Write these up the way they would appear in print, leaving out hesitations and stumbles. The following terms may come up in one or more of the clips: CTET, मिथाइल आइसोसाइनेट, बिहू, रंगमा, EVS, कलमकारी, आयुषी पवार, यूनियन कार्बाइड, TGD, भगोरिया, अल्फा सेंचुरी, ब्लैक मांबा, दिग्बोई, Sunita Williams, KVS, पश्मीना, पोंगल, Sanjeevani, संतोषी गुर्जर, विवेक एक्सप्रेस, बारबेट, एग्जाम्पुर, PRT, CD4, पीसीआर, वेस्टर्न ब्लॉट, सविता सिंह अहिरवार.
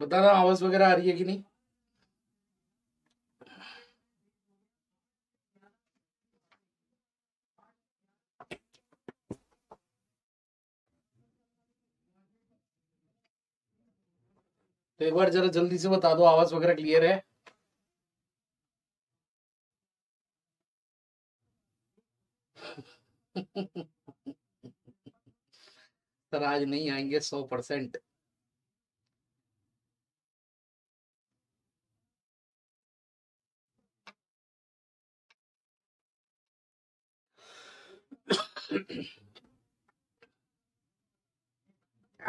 बताना आवाज वगैरह आ रही है कि नहीं। तो एक बार जरा जल्दी से बता दो आवाज वगैरह क्लियर है। सर आज नहीं आएंगे 100%।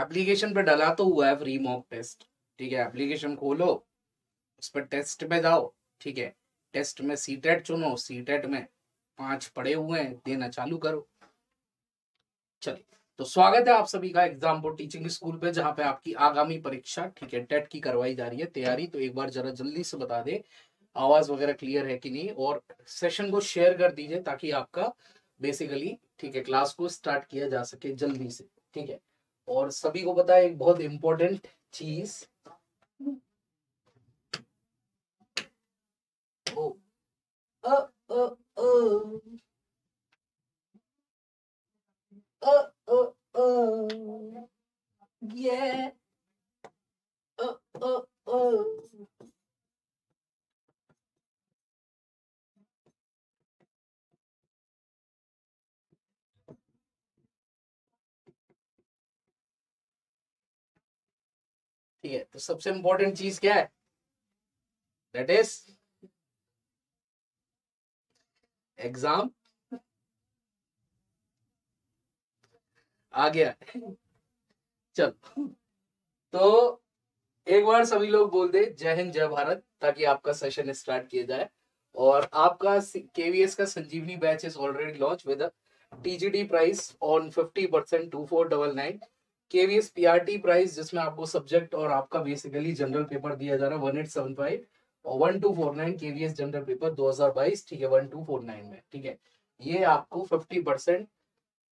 एप्लीकेशन पे डाला तो हुआ है फ्री मॉक टेस्ट, ठीक है। एप्लीकेशन खोलो, उस पर टेस्ट में जाओ, ठीक है। टेस्ट में सीटेट चुनो, सीटेट में 5 पड़े हुए हैं, देना चालू करो। चलिए, तो स्वागत है आप सभी का एग्जाम्पुर टीचिंग स्कूल पे, जहां पे आपकी आगामी परीक्षा, ठीक है, टेट की करवाई जा रही है तैयारी। तो एक बार जरा जल्दी से बता दे आवाज वगैरह क्लियर है कि नहीं, और सेशन को शेयर कर दीजिए ताकि आपका बेसिकली, ठीक है, क्लास को स्टार्ट किया जा सके जल्दी से, ठीक है। और सभी को पता है एक बहुत इंपॉर्टेंट चीज, ठीक है। तो सबसे इंपॉर्टेंट चीज क्या है, दैट इज एग्जाम आ गया। चल, तो एक बार सभी लोग बोल दे जय हिंद जय भारत, ताकि आपका सेशन स्टार्ट किया जाए। और आपका केवीएस का Sanjeevani batch is already launch with TGD price on 50% 2499। KVS PRT प्राइस, जिसमें आपको सब्जेक्ट और आपका बेसिकली जनरल पेपर दिया जा रहा है 1875 और 1249 KVS जनरल पेपर 2022, ठीक है, 1249 में, ठीक है। ये आपको 50%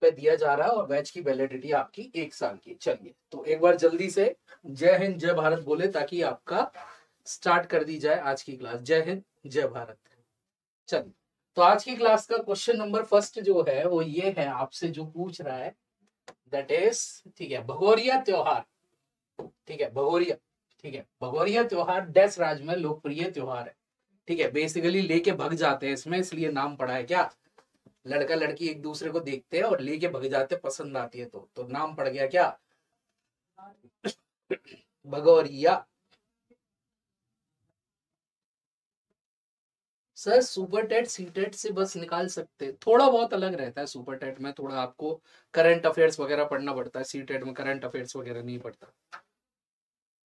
पे दिया जा रहा है और बैच की वैलिडिटी आपकी 1 साल की। चलिए, तो एक बार जल्दी से जय हिंद जय भारत बोले ताकि आपका स्टार्ट कर दी जाए आज की क्लास। जय हिंद जय भारत। चलिए, तो आज की क्लास का क्वेश्चन नंबर फर्स्ट जो है वो ये है, आपसे जो पूछ रहा है दैट इज, ठीक है, भगोरिया त्योहार, ठीक है, भगोरिया, ठीक है, भगोरिया त्योहार डैश राज्य में लोकप्रिय त्योहार है, ठीक है। बेसिकली लेके भग जाते हैं इसमें, इसलिए नाम पड़ा है क्या, लड़का लड़की एक दूसरे को देखते हैं और लेके भग जाते, पसंद आती है तो नाम पड़ गया क्या, भगोरिया। Sir super TET CTET से बस निकाल सकते, थोड़ा बहुत अलग रहता है। सुपर टेट में थोड़ा आपको करंट अफेयर्स वगैरह पढ़ना पड़ता है, सीटेट में करंट अफेयर्स वगैरह नहीं पड़ता।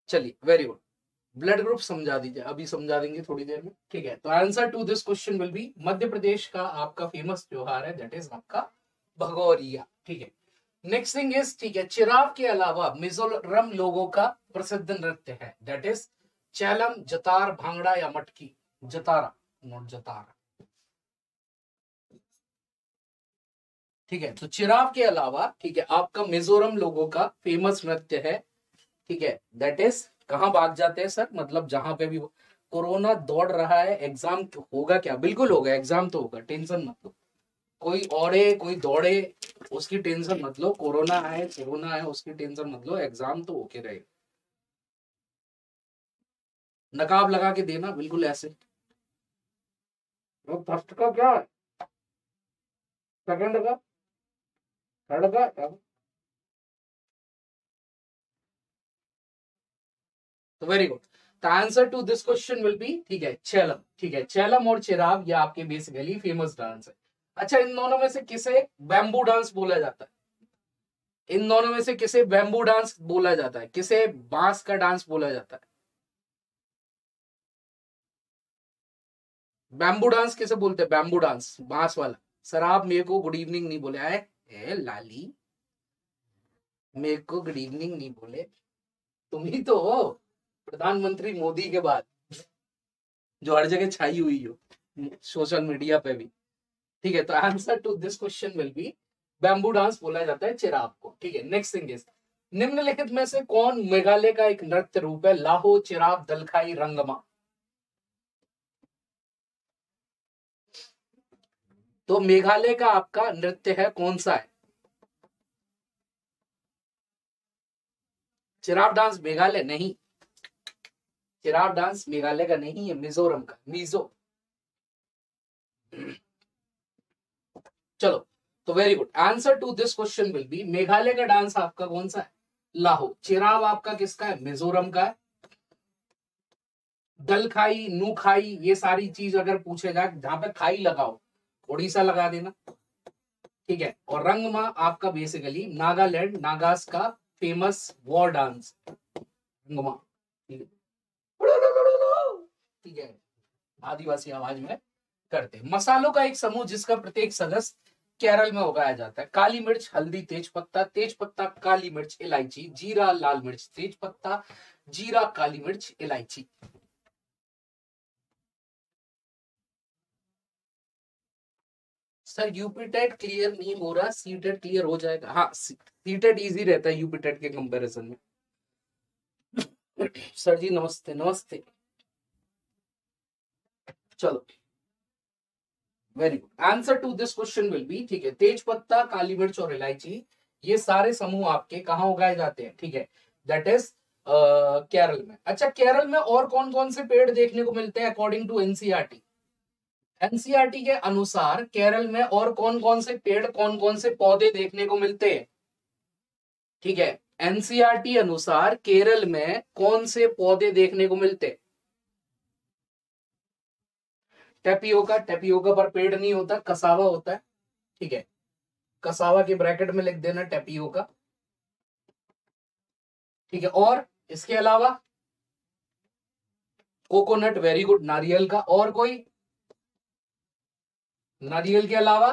चलिए, वेरी गुड। ब्लड ग्रुप समझा दीजिए, अभी समझा देंगे थोड़ी देर में, ठीक है। तो answer to this question will be, Madhya Pradesh का आपका फेमस त्योहार है दैट इज आपका भगोरिया, ठीक है। नेक्स्ट थिंग इज, ठीक है, चिराव के अलावा मिजोरम लोगों का प्रसिद्ध नृत्य है दैट इज चैलम, जतार, भांगड़ा या मटकी। जतारा, नोट जतारा, ठीक है। तो चिराव के अलावा, ठीक है, आपका मिजोरम लोगों का फेमस नृत्य है, ठीक है, दैट इज, कहां भाग जाते हैं सर, मतलब जहां पे भी कोरोना दौड़ रहा है, एग्जाम होगा क्या, बिल्कुल होगा, एग्जाम तो होगा, टेंशन मत लो। कोई औड़े कोई दौड़े उसकी टेंशन मत लो, कोरोना है उसकी टेंशन मत लो, एग्जाम तो होके रहेगा। नकाब लगा के देना बिल्कुल ऐसे, फर्स्ट का क्या है, सेकंड का, थर्ड का क्या? तो very good, the answer to this question will be, ठीक है, चैलम, ठीक है। चैलम और चिराव ये आपके बेसिकली फेमस डांस है। अच्छा, इन दोनों में से किसे बैम्बू डांस बोला जाता है, इन दोनों में से किसे बैम्बू डांस बोला जाता है, किसे बांस का डांस बोला जाता है? बैम्बू डांस किसे बोलते हैं, बैम्बू डांस, बांस वाला। सर आप मेरे को गुड इवनिंग नहीं बोले, आए लाली मेरे को गुड इवनिंग नहीं बोले, तुम ही तो हो प्रधानमंत्री मोदी के बाद जो हर जगह छाई हुई हो सोशल मीडिया पे भी, ठीक है। तो answer to this question will be, bamboo dance बोला जाता है चिराव को, ठीक है। नेक्स्ट थिंग इज, निम्नलिखित में से कौन मेघालय का एक नृत्य रूप है? लाहो, चिराप, दलखाई, रंगमा। तो मेघालय का आपका नृत्य है कौन सा है? चिराप डांस मेघालय नहीं, चिराप डांस मेघालय का नहीं है, मिजोरम का, मिजो। चलो तो very good, answer to this question will be Meghalaya का डांस आपका कौन सा है? लाहो। चिराप आपका किसका है? मिजोरम का है। दल खाई, नू खाई, ये सारी चीज अगर पूछे जाए, जहां पे खाई लगाओ ओडिशा लगा देना, ठीक है। और रंगमा आपका बेसिकली नागालैंड, नागास का फेमस वॉर डांस रंगमा, ठीक है, आदिवासी आवाज में करते। मसालों का एक समूह जिसका प्रत्येक सदस्य केरल में उगाया जाता है। काली मिर्च, हल्दी, तेज पत्ता, काली मिर्च, इलायची, जीरा, लाल मिर्च, तेज पत्ता, जीरा, काली मिर्च, इलायची। सर यूपीटेट क्लियर नहीं हो रहा, सीटेट क्लियर हो जाएगा? हाँ, सीटेट इजी रहता है यूपीटेट के कंपैरिजन में। सर जी नमस्ते, नमस्ते। चलो very good, answer to this question will be, ठीक है, तेज पत्ता, काली मिर्च और इलायची, ये सारे समूह आपके कहाँ उगाए जाते हैं? ठीक है, दैट इज केरल में। अच्छा, केरल में और कौन कौन से पेड़ देखने को मिलते हैं अकॉर्डिंग टू एनसीईआरटी? एनसीईआरटी के अनुसार केरल में और कौन कौन से पेड़, कौन कौन से पौधे देखने को मिलते हैं? ठीक है, एनसीईआरटी अनुसार केरल में कौन से पौधे देखने को मिलते हैं? टेपियोका, टेपियोका पर पेड़ नहीं होता, कसावा होता है, ठीक है, कसावा के ब्रैकेट में लिख देना टेपियोका, ठीक है। और इसके अलावा कोकोनट, वेरी गुड, नारियल का। और कोई? नारियल के अलावा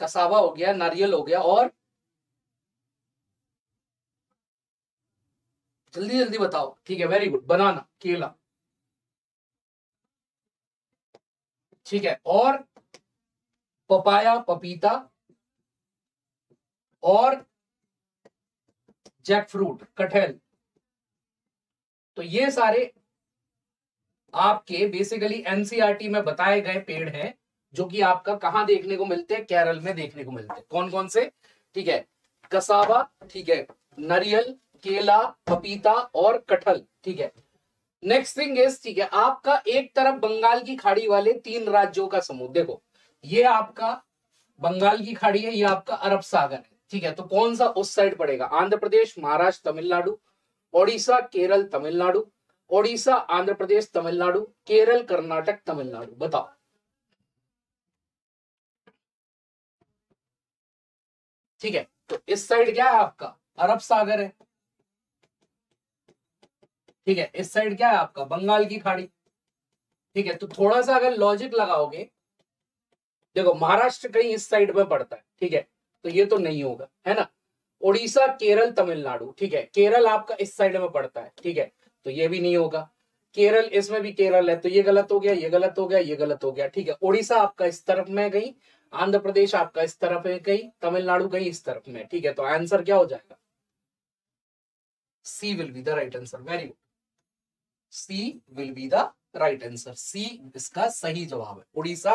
कसावा हो गया, नारियल हो गया, और जल्दी जल्दी बताओ, ठीक है, वेरी गुड, बनाना, केला, ठीक है, और पपाया, पपीता, और जैक फ्रूट, कटहल। तो ये सारे आपके बेसिकली एनसीईआरटी में बताए गए पेड़ हैं जो कि आपका कहाँ देखने को मिलते हैं? केरल में देखने को मिलते हैं। कौन कौन से? ठीक है, कसावा, ठीक है, नारियल, केला, पपीता और कटहल, ठीक है। नेक्स्ट थिंग इज, ठीक है, आपका एक तरफ बंगाल की खाड़ी वाले तीन राज्यों का समूह। देखो ये आपका बंगाल की खाड़ी है, ये आपका अरब सागर है, ठीक है। तो कौन सा उस साइड पड़ेगा? आंध्र प्रदेश, महाराष्ट्र, तमिलनाडु, ओडिशा, केरल, तमिलनाडु, ओडिशा, आंध्र प्रदेश, तमिलनाडु, केरल, कर्नाटक, तमिलनाडु। बताओ, ठीक है। तो इस साइड क्या है आपका? अरब सागर है, ठीक है। इस साइड क्या है आपका? बंगाल की खाड़ी, ठीक है। तो थोड़ा सा अगर लॉजिक लगाओगे, देखो महाराष्ट्र कहीं इस साइड में पड़ता है, ठीक है, तो ये तो नहीं होगा, है ना। ओडिशा, केरल, तमिलनाडु, ठीक है, केरल आपका इस साइड में पड़ता है, ठीक है, तो ये भी नहीं होगा। केरल, इसमें भी केरल है, तो ये गलत हो गया, ये गलत हो गया, ये गलत हो गया, ठीक है। ओडिशा आपका इस तरफ में कहीं, आंध्र प्रदेश आपका इस तरफ है कहीं, तमिलनाडु कहीं इस तरफ में, ठीक है। तो आंसर क्या हो जाएगा? C will be the right answer, very good, C will be the right answer, C इसका सही जवाब है। उड़ीसा,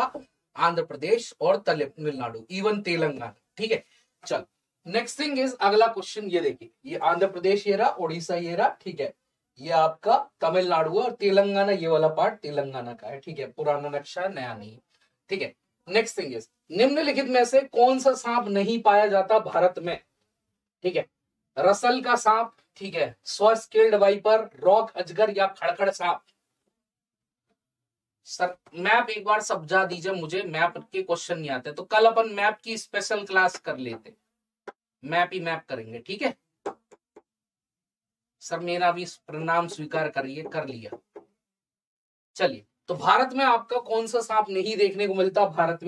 आंध्र प्रदेश और तमिलनाडु, इवन तेलंगाना, ठीक है। चलो नेक्स्ट थिंग इज, अगला क्वेश्चन ये देखिए, ये आंध्र प्रदेश ये रहा, उड़ीसा ये रहा, ठीक है, ये आपका तमिलनाडु और तेलंगाना, ये वाला पार्ट तेलंगाना का है, ठीक है, पुराना नक्शा है, नया नहीं है, ठीक है। नेक्स्ट थिंग इज, निम्नलिखित में से कौन सा सांप नहीं पाया जाता भारत में? ठीक है, रसल का सांप, ठीक है, स्व-स्केल्ड वाइपर, रॉक अजगर या खड़खड़ सांप। सर मैप एक बार समझा दीजिए मुझे, मैप के क्वेश्चन नहीं आते, तो कल अपन मैप की स्पेशल क्लास कर लेते, मैप ही मैप करेंगे, ठीक है। सर मेरा भी प्रणाम स्वीकार करिए, कर लिया। चलिए, तो भारत में आपका कौन सा सांप नहीं देखने को मिलता? भारत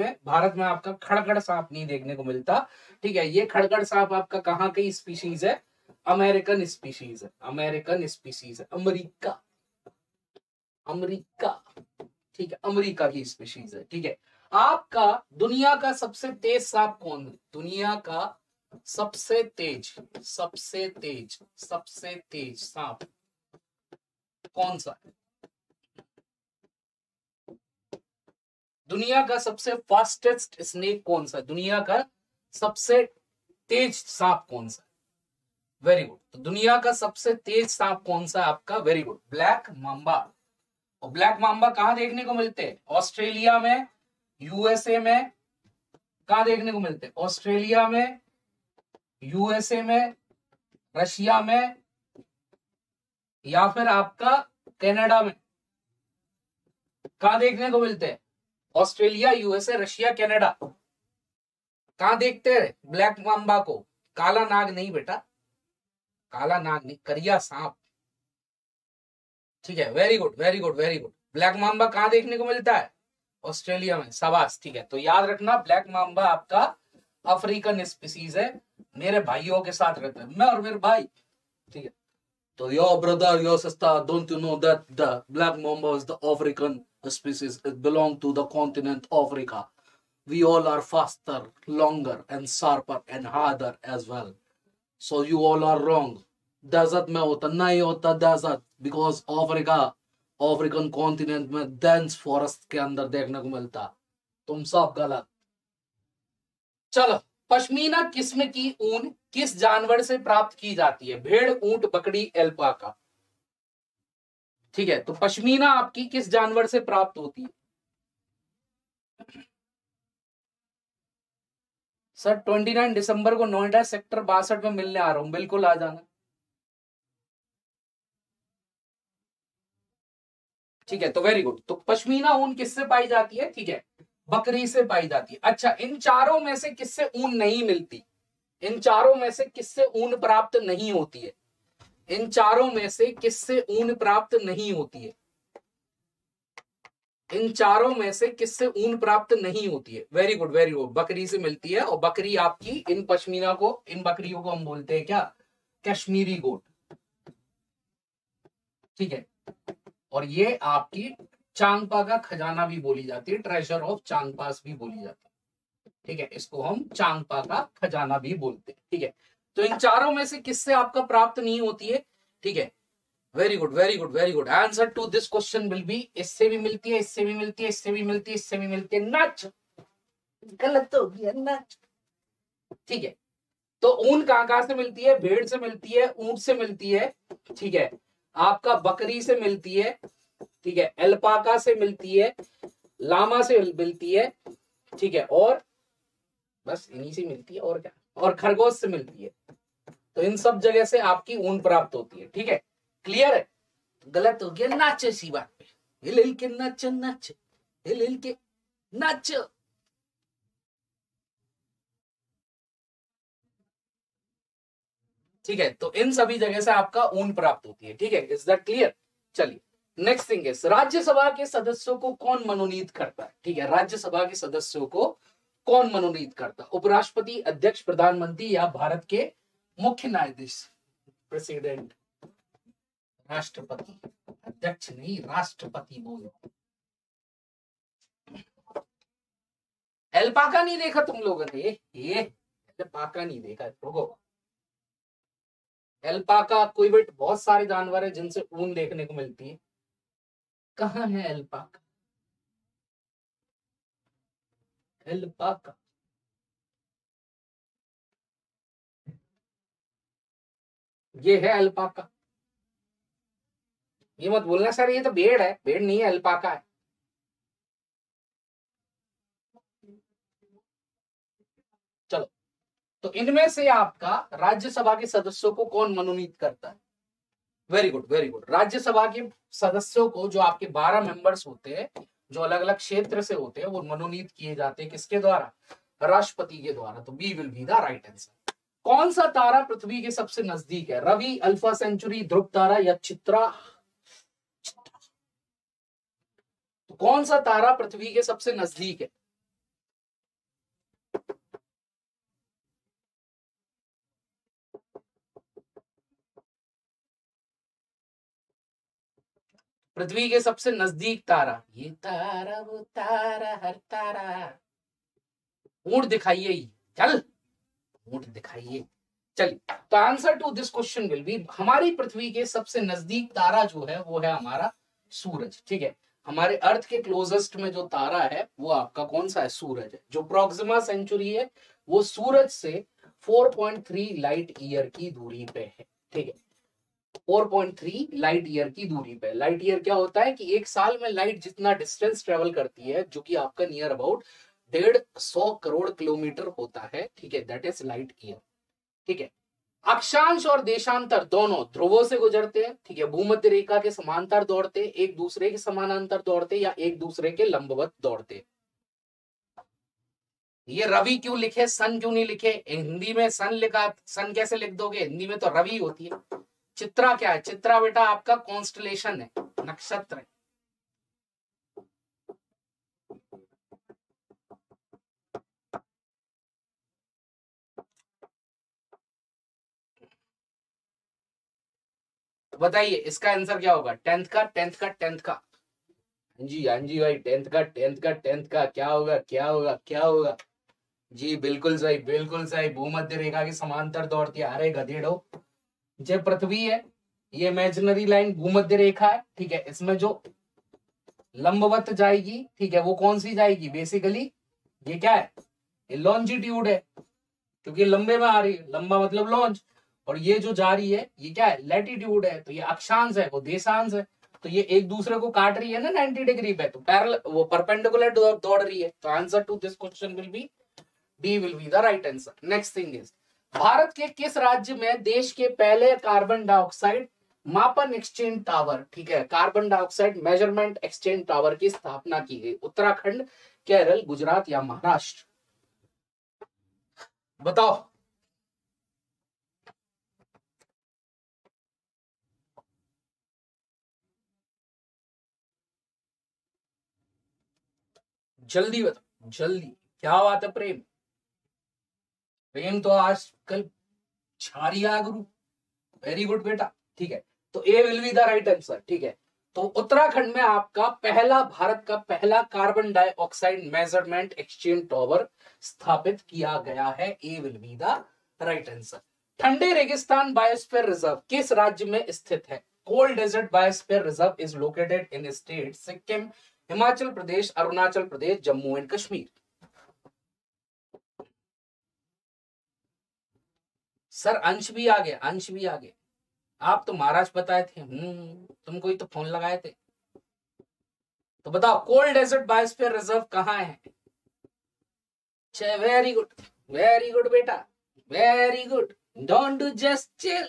में आपका खड़खड़ सांप नहीं देखने को मिलता, ठीक है। ये खड़खड़ सांप आपका कहाँ की स्पीशीज है? अमेरिकन स्पीशीज है, अमेरिकन स्पीशीज है, अमेरिका, अमेरिका, ठीक है, अमेरिका की स्पीशीज है। ठीक है, आपका दुनिया का सबसे तेज सांप कौन है? दुनिया का सबसे तेज सांप कौन सा है? दुनिया का सबसे फास्टेस्ट स्नेक कौन सा है? दुनिया का सबसे तेज सांप कौन सा है? Very good. तो दुनिया का सबसे तेज सांप कौन सा है आपका? Very good, ब्लैक मांबा। और ब्लैक मांबा कहां देखने को मिलते हैं? ऑस्ट्रेलिया में, यूएसए में। कहां देखने को मिलते हैं? ऑस्ट्रेलिया में, यूएसए में, रशिया में, या फिर आपका कनाडा में। कहां देखने को मिलते हैं? Australia, USA, Russia, Canada. कहां देखते हैं ब्लैक मांबा को? काला नाग नहीं बेटा, काला नाग नहीं, करिया सांप। ठीक है, very good very good very good. ब्लैक मांबा कहां देखने को मिलता है? ऑस्ट्रेलिया में, शाबाश। ठीक है, तो याद रखना ब्लैक मांबा आपका अफ्रीकन स्पीसीज है। मेरे भाइयों के साथ रहता है मैं और मेरे भाई। ठीक है, तो yo brother yo sister, don't you know that the ब्लैक मांबा is the African species, it belong to the continent Africa. We all are faster, longer, and sharper, and harder as well. So you all are wrong. Desert में होता नहीं होता desert, because Africa, African continent में dense forest के अंदर देखने को मिलता। तुम सब गलत। चलो, पश्मीना किस्म की ऊन किस जानवर से प्राप्त की जाती है? भेड़, ऊंट, बकरी, एल्पाका। ठीक है, तो पश्मीना आपकी किस जानवर से प्राप्त होती है? सर 29 दिसंबर को नोएडा सेक्टर 62 में मिलने आ रहा हूं, बिल्कुल आ जाना। ठीक है, तो वेरी गुड। तो पश्मीना ऊन किससे पाई जाती है? ठीक है, बकरी से पाई जाती है। अच्छा, इन चारों में से किससे ऊन नहीं मिलती? इन चारों में से किससे ऊन प्राप्त नहीं होती है? इन चारों में से किससे ऊन प्राप्त नहीं होती है? इन चारों में से किससे ऊन प्राप्त नहीं होती है? वेरी गुड वेरी गुड, बकरी से मिलती है। और बकरी आपकी, इन पश्मीना को, इन बकरियों को हम बोलते हैं क्या? कश्मीरी गोट। ठीक है, और ये आपकी चांगपा का खजाना भी बोली जाती है, ट्रेजर ऑफ चांगपास भी बोली जाती है। ठीक है, इसको हम चांगपा का खजाना भी बोलते हैं। ठीक है, तो इन चारों में से किससे आपका प्राप्त नहीं होती है? ठीक है, very good very good very good. Answer to this question will be, इससे भी मिलती है, इससे भी मिलती है, इससे भी मिलती है, इससे भी मिलती है, नच गलत हो गया नच। ठीक है, तो ऊन कहां से मिलती है? भेड़ से मिलती है, ऊंट से मिलती है, ठीक है आपका बकरी से मिलती है, ठीक है एल्पाका से मिलती है, लामा से मिलती है, ठीक है और बस इन्हीं से मिलती है, और क्या, और खरगोश से मिलती है। तो इन सब जगह से आपकी ऊन प्राप्त होती है। ठीक है, क्लियर है, गलत हो गया नाच। इसी बात पे हिल हिल के नाच नाच, हिल हिल के नाच। ठीक है, तो इन सभी जगह से आपका ऊन प्राप्त होती है। ठीक है, इज दैट क्लियर? चलिए, नेक्स्ट थिंग इज राज्यसभा के सदस्यों को कौन मनोनीत करता है? ठीक है, राज्यसभा के सदस्यों को कौन मनोनीत करता है? उपराष्ट्रपति, अध्यक्ष, प्रधानमंत्री या भारत के मुख्य न्यायाधीश, प्रेसिडेंट। राष्ट्रपति, अध्यक्ष नहीं, राष्ट्रपति बोलो। एल्पाका नहीं देखा तुम लोगों ने? ये एल्पाका नहीं देखा। रुको, एल्पाका कोई बेट, बहुत सारे जानवर है जिनसे ऊन देखने को मिलती है। कहाँ है एल्पाका? एल्पाका ये है, एल्पाका ये मत बोलना सर ये तो भेड़ है। भेड़ नहीं है, एल्पाका है। चलो, तो इनमें से आपका राज्यसभा के सदस्यों को कौन मनोनीत करता है? Very good very good. Rajya Sabha के सदस्यों को, जो आपके 12 मेंबर्स होते हैं, जो अलग अलग क्षेत्र से होते हैं, वो मनोनीत किए जाते हैं किसके द्वारा? राष्ट्रपति के द्वारा। तो B will be the right answer. कौन सा तारा पृथ्वी के सबसे नजदीक है? रवि, अल्फा सेंचुरी, ध्रुव तारा या चित्रा? तो कौन सा तारा पृथ्वी के सबसे नजदीक है? पृथ्वी के सबसे नजदीक तारा, ये तारा वो तारा हर तारा, ऊंट दिखाइए, चल ऊंट दिखाइए। चलिए तो answer to this question will be, हमारी पृथ्वी के सबसे नजदीक तारा जो है वो है हमारा सूरज। ठीक है, हमारे अर्थ के क्लोजेस्ट में जो तारा है वो आपका कौन सा है? सूरज है। जो प्रॉक्सिमा सेंचुरी है वो सूरज से 4.3 लाइट ईयर की दूरी पे है। ठीक है, 4.3 लाइट ईयर की दूरी पे। लाइट ईयर क्या होता है कि एक साल में लाइट जितना डिस्टेंस ट्रेवल करती है, जो कि आपका नियर अबाउट 150 करोड़ किलोमीटर होता है। ठीक है, दैट इज लाइट ईयर। ठीक है, अक्षांश और देशांतर दोनों ध्रुवों से गुजरते हैं। ठीक है, भूमध्य रेखा के समांतर दौड़ते, एक दूसरे के समानांतर दौड़ते या एक दूसरे के लंबवत दौड़ते। ये रवि क्यों लिखे, सन क्यों नहीं लिखे? हिंदी में सन लिखा, सन कैसे लिख दोगे? हिंदी में तो रवि होती है। चित्रा क्या है? चित्रा बेटा आपका कॉन्स्टलेशन है, नक्षत्र है। बताइए इसका आंसर क्या होगा? टेंथ का जी, हाँ जी भाई, टेंथ का क्या होगा जी? बिल्कुल सही। भूमध्य रेखा के समांतर दौड़ती है। अरे गधेड़ो, जो पृथ्वी है ये इमेजिनरी लाइन भूमध्य रेखा है। ठीक है, इसमें जो लंबवत जाएगी, ठीक है, वो कौन सी जाएगी? बेसिकली ये क्या है? लॉन्जिट्यूड है, क्योंकि लंबे में आ रही है, लंबा मतलब लॉन्ज, और ये जो जा रही है ये क्या है? लैटिट्यूड है। तो ये अक्षांश है, वो देशांश है। तो ये एक दूसरे को काट रही है ना 90 डिग्री पे, तो पैरेलल वो परपेंडिकुलर दौड़ रही है। तो answer to this question will be D will be the right answer. Next thing is, Bharat के किस राज्य में देश के पहले कार्बन डाइऑक्साइड मापन एक्सचेंज टावर, ठीक है, carbon dioxide measurement exchange tower की स्थापना की गई? उत्तराखंड, केरल, गुजरात या महाराष्ट्र? बताओ। जल्दी बताओ, जल्दी। क्या बात है प्रेम, प्रेम तो आजकल छारिया गुरु, वेरी गुड बेटा। ठीक है, तो A will be the right answer. ठीक है, तो उत्तराखंड में आपका पहला, भारत का पहला carbon dioxide measurement exchange tower स्थापित किया गया है। A will be the right answer. ठंडे रेगिस्तान बायोस्फीयर रिजर्व किस राज्य में स्थित है? Cold desert biosphere reserve is located in state Sikkim, Himachal Pradesh, Arunachal Pradesh, Jammu and Kashmir. Sir Ansh भी आ गए। आप तो महाराष्ट्र बताए थे, तुमको ही तो फोन लगाए थे। तो बताओ, कोल्ड डेजर्ट बायोस्फीयर रिजर्व कहाँ है? वेरी गुड बेटा, very good, don't do just chill.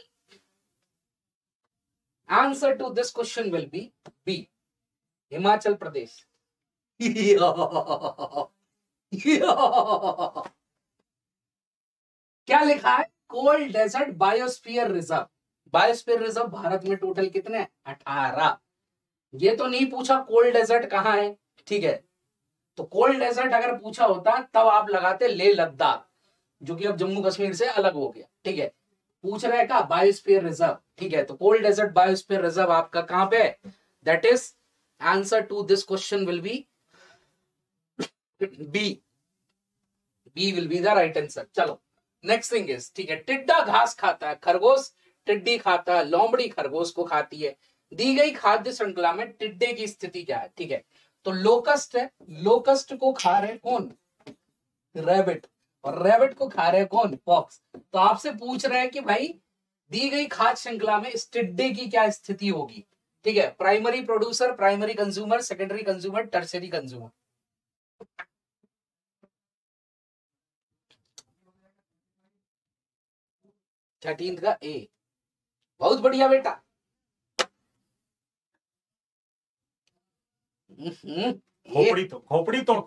Answer to this question will be B, Himachal Pradesh. क्या लिखा है? Cold desert biosphere reserve. Biosphere reserve Bharat में टोटल कितने हैं? 18। ये तो नहीं पूछा कोल्ड डेजर्ट कहाँ है। ठीक है, तो कोल्ड डेजर्ट अगर पूछा होता तब आप लगाते लेह लद्दाख, जो कि अब जम्मू कश्मीर से अलग हो गया। ठीक है, पूछ रहे का बायोस्फीयर रिजर्व। ठीक है, तो कोल्ड डेजर्ट बायोस्फीयर रिजर्व आपका कहाँ पे है? That is Answer to this question will be B. B will be the right answer. चलो next thing is, ठीक है, टिड्डा घास खाता है, खरगोश टिड्डी खाता है, लोमड़ी खरगोश को खाती है। दी गई खाद्य श्रृंखला में टिड्डे की स्थिति क्या है? ठीक है, तो लोकस्ट है, लोकस्ट को खा रहे कौन? रैबिट, और रैबिट को खा रहे कौन? फॉक्स। तो आपसे पूछ रहे हैं कि भाई दी गई खाद्य श्रृंखला में इस टिड्डे की क्या स्थिति होगी। ठीक है, primary producer, primary consumer, secondary consumer, tertiary consumer. Thirteen का ए, बहुत बढ़िया बेटा।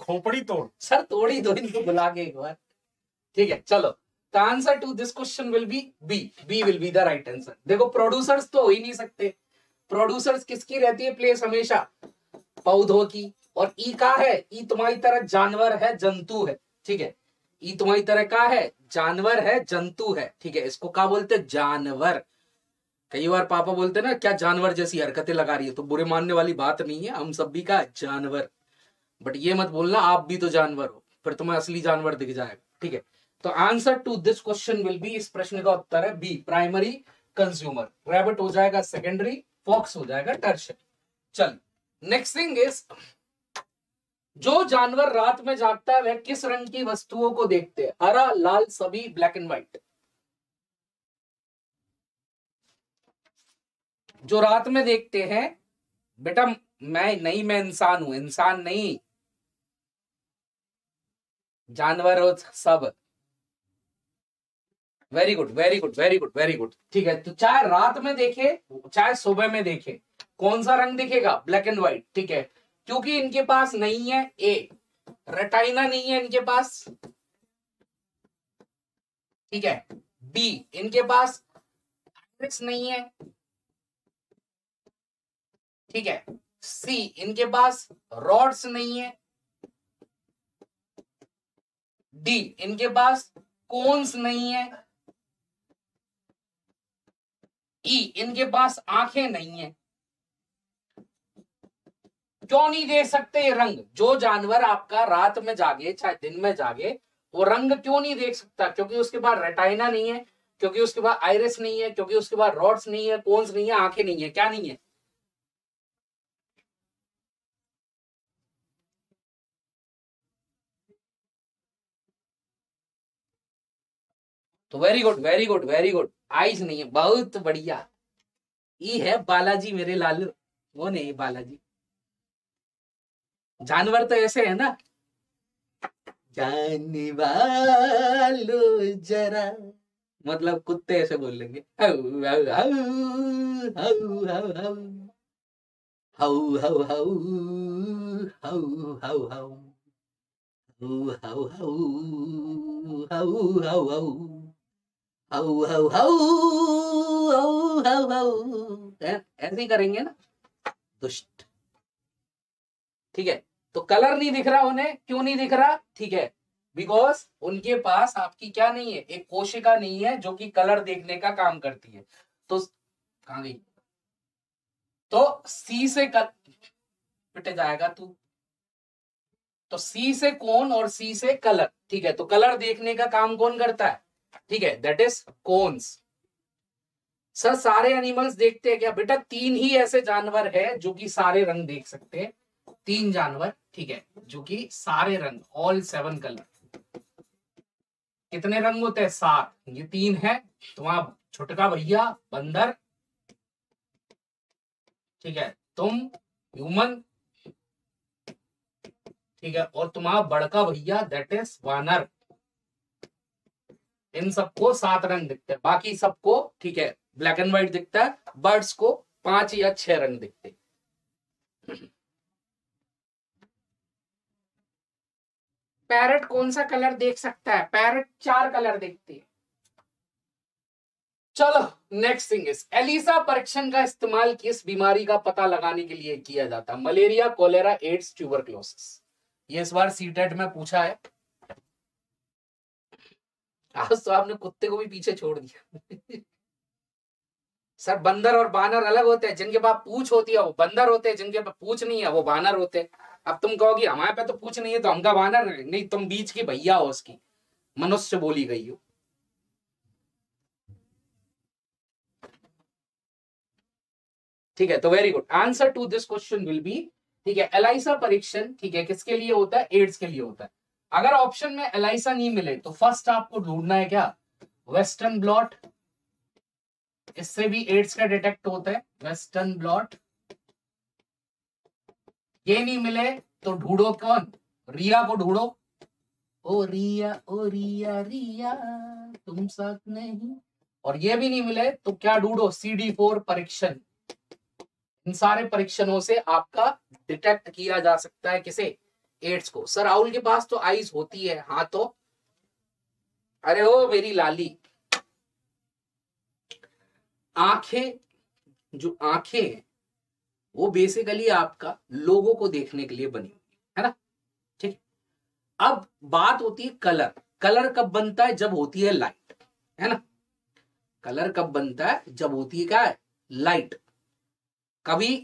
खोपड़ी तोड़। सर तोड़ी दो इनको बुला के एक बार। ठीक है, चलो, answer to this question will be B. B will be the right answer. देखो, प्रोड्यूसर्स तो हो ही नहीं सकते। प्रोड्यूसर्स किसकी रहती है प्लेस? हमेशा पौधों की। और ई का है, ई तुम्हारी तरह जानवर है, जंतु है। ठीक है, ई तुम्हारी तरह का है, जानवर है, जंतु है। ठीक है, इसको क्या बोलते हैं? जानवर। कई बार पापा बोलते ना क्या जानवर जैसी हरकतें लगा रही है, तो बुरे मानने वाली बात नहीं है, हम सब भी का जानवर, बट ये मत बोलना आप भी तो जानवर हो, फिर तुम्हें असली जानवर दिख जाएगा। ठीक है, तो answer to this question will be, इस प्रश्न का उत्तर है बी, प्राइमरी कंज्यूमर। रैबिट हो जाएगा सेकेंडरी, फॉक्स हो जाएगा टर्शियरी। चल नेक्स्ट थिंग इज, जो जानवर रात में जागता है वह किस रंग की वस्तुओं को देखते हैं? हरा, लाल, सभी ब्लैक एंड व्हाइट। जो रात में देखते हैं, बेटा मैं नहीं, मैं इंसान हूं, इंसान नहीं, जानवर हो सब। Very good very good very good very good. ठीक है, तो चाहे रात में देखे चाहे सुबह में देखे, कौन सा रंग दिखेगा? Black and white. ठीक है, क्योंकि इनके पास नहीं है ए, रेटिना नहीं है इनके पास, ठीक है, बी इनके पास आइरिस नहीं है, ठीक है, सी इनके पास रॉड्स नहीं है, डी इनके पास कोन्स नहीं है, ई इनके पास आंखें नहीं है। क्यों नहीं दे सकते ये रंग? जो जानवर आपका रात में जागे चाहे दिन में जागे वो रंग क्यों नहीं देख सकता? क्योंकि उसके पास रेटिना नहीं है, क्योंकि उसके पास आइरिस नहीं है, क्योंकि उसके पास रॉड्स नहीं है, कोन्स नहीं है, आंखें नहीं है। क्या नहीं है? तो very good very good very good, eyes नहीं है, बहुत बढ़िया। ये है बालाजी मेरे लाल, वो नहीं बालाजी, जानवर तो ऐसे है ना, जाने वालो जरा, मतलब कुत्ते ऐसे बोल लेंगे हाउ हाउ हाउ हाउ हाउ हाउ हाउ हाउ, ऐसे ही करेंगे ना दुष्ट। ठीक है, तो कलर नहीं दिख रहा उन्हें, क्यों नहीं दिख रहा? ठीक है, बिकॉज उनके पास आपकी क्या नहीं है, एक कोशिका नहीं है जो कि कलर देखने का काम करती है। तो कहां गई? तो सी से पिटे जाएगा तू, तो सी से कोन और सी से कलर। ठीक है, तो कलर देखने का काम कौन करता है? ठीक है, दैट इज कोन्स। सर सारे एनिमल्स देखते हैं क्या? बेटा तीन ही ऐसे जानवर है जो कि सारे रंग देख सकते हैं, तीन जानवर, ठीक है, जो कि सारे रंग, ऑल सेवन कलर। कितने रंग होते हैं? सात, ये तीन है, तो आप छुटका भैया बंदर, ठीक है, तुम ह्यूमन, ठीक है, और तुम्हारा बड़का भैया दैट इज वानर। इन सबको सात रंग दिखते हैं, बाकी सबको, ठीक है, ब्लैक एंड व्हाइट दिखता है, बर्ड्स को पांच या छह रंग दिखते हैं। पैरट कौन सा कलर देख सकता है? पैरट चार कलर देखती है। चलो नेक्स्ट थिंग इज, एलिसा परीक्षण का इस्तेमाल किस बीमारी का पता लगाने के लिए किया जाता है? Malaria, cholera, AIDS, tuberculosis. ये इस बार सीटेट में पूछा है। आज तो आपने कुत्ते को भी पीछे छोड़ दिया। सर बंदर और बानर अलग होते हैं, जिनके पास पूंछ होती है वो बंदर होते हैं, जिनके पास पूंछ नहीं है वो बानर होते हैं। अब तुम कहोगी हमारे पे तो पूछ नहीं है तो हमका बानर नहीं, तुम बीच की भैया हो, उसकी मनुष्य बोली गई हो। ठीक है, तो very good, answer to this question will be, ठीक है, एलिसा परीक्षण, ठीक है, किसके लिए होता है? एड्स के लिए होता है। अगर ऑप्शन में एलिसा नहीं मिले तो फर्स्ट आपको ढूंढना है क्या? वेस्टर्न ब्लॉट, इससे भी एड्स का डिटेक्ट होता है, वेस्टर्न ब्लॉट। ये नहीं मिले तो ढूंढो कौन? रिया को ढूंढो। ओ रिया रिया तुम साथ नहीं। और ये भी नहीं मिले तो क्या ढूंढो? CD4 परीक्षण। इन सारे परीक्षणों से आपका डिटेक्ट किया जा सकता है किसे? एड्स को। सर राहुल के पास तो आईज होती है। हाँ तो, अरे ओ मेरी लाली, आंखें, जो आंखें वो बेसिकली आपका लोगों को देखने के लिए बनी हुई है ना। ठीक, अब बात होती है कलर। कलर कब बनता है? जब होती है लाइट, है ना। कलर कब बनता है? जब होती है क्या है? लाइट। कभी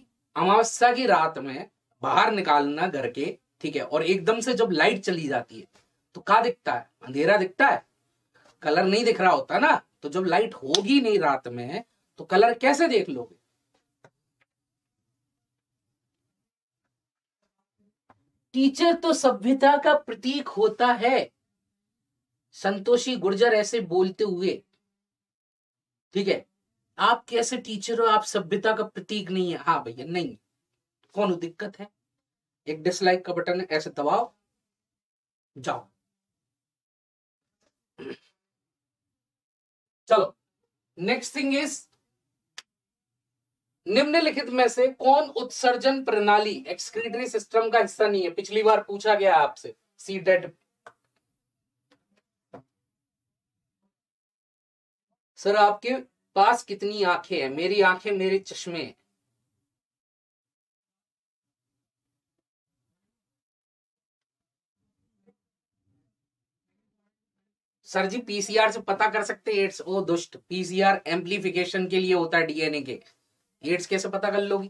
अमावस्या की रात में बाहर निकालना घर के, ठीक है, और एकदम से जब लाइट चली जाती है तो क्या दिखता है? अंधेरा दिखता है, कलर नहीं दिख रहा होता ना। तो जब लाइट होगी नहीं रात में तो कलर कैसे देख लोगे? टीचर तो सभ्यता का प्रतीक होता है, संतोषी गुर्जर ऐसे बोलते हुए, ठीक है। आप कैसे टीचर हो, आप सभ्यता का प्रतीक नहीं है? हाँ भैया नहीं, कौन दिक्कत है? एक डिसलाइक का बटन ऐसे दबाओ, जाओ। चलो नेक्स्ट थिंग इज, निम्नलिखित में से कौन उत्सर्जन प्रणाली एक्सक्रीटरी सिस्टम का हिस्सा नहीं है? पिछली बार पूछा गया आपसे सीटेट। सर आपके पास कितनी आंखें हैं? मेरी आंखें मेरे चश्मे। सर जी पीसीआर से पता कर सकते हैं एड्स? ओ दुष्ट, पीसीआर एम्प्लीफिकेशन के लिए होता है डीएनए के। एड्स कैसे पता कर लोगी?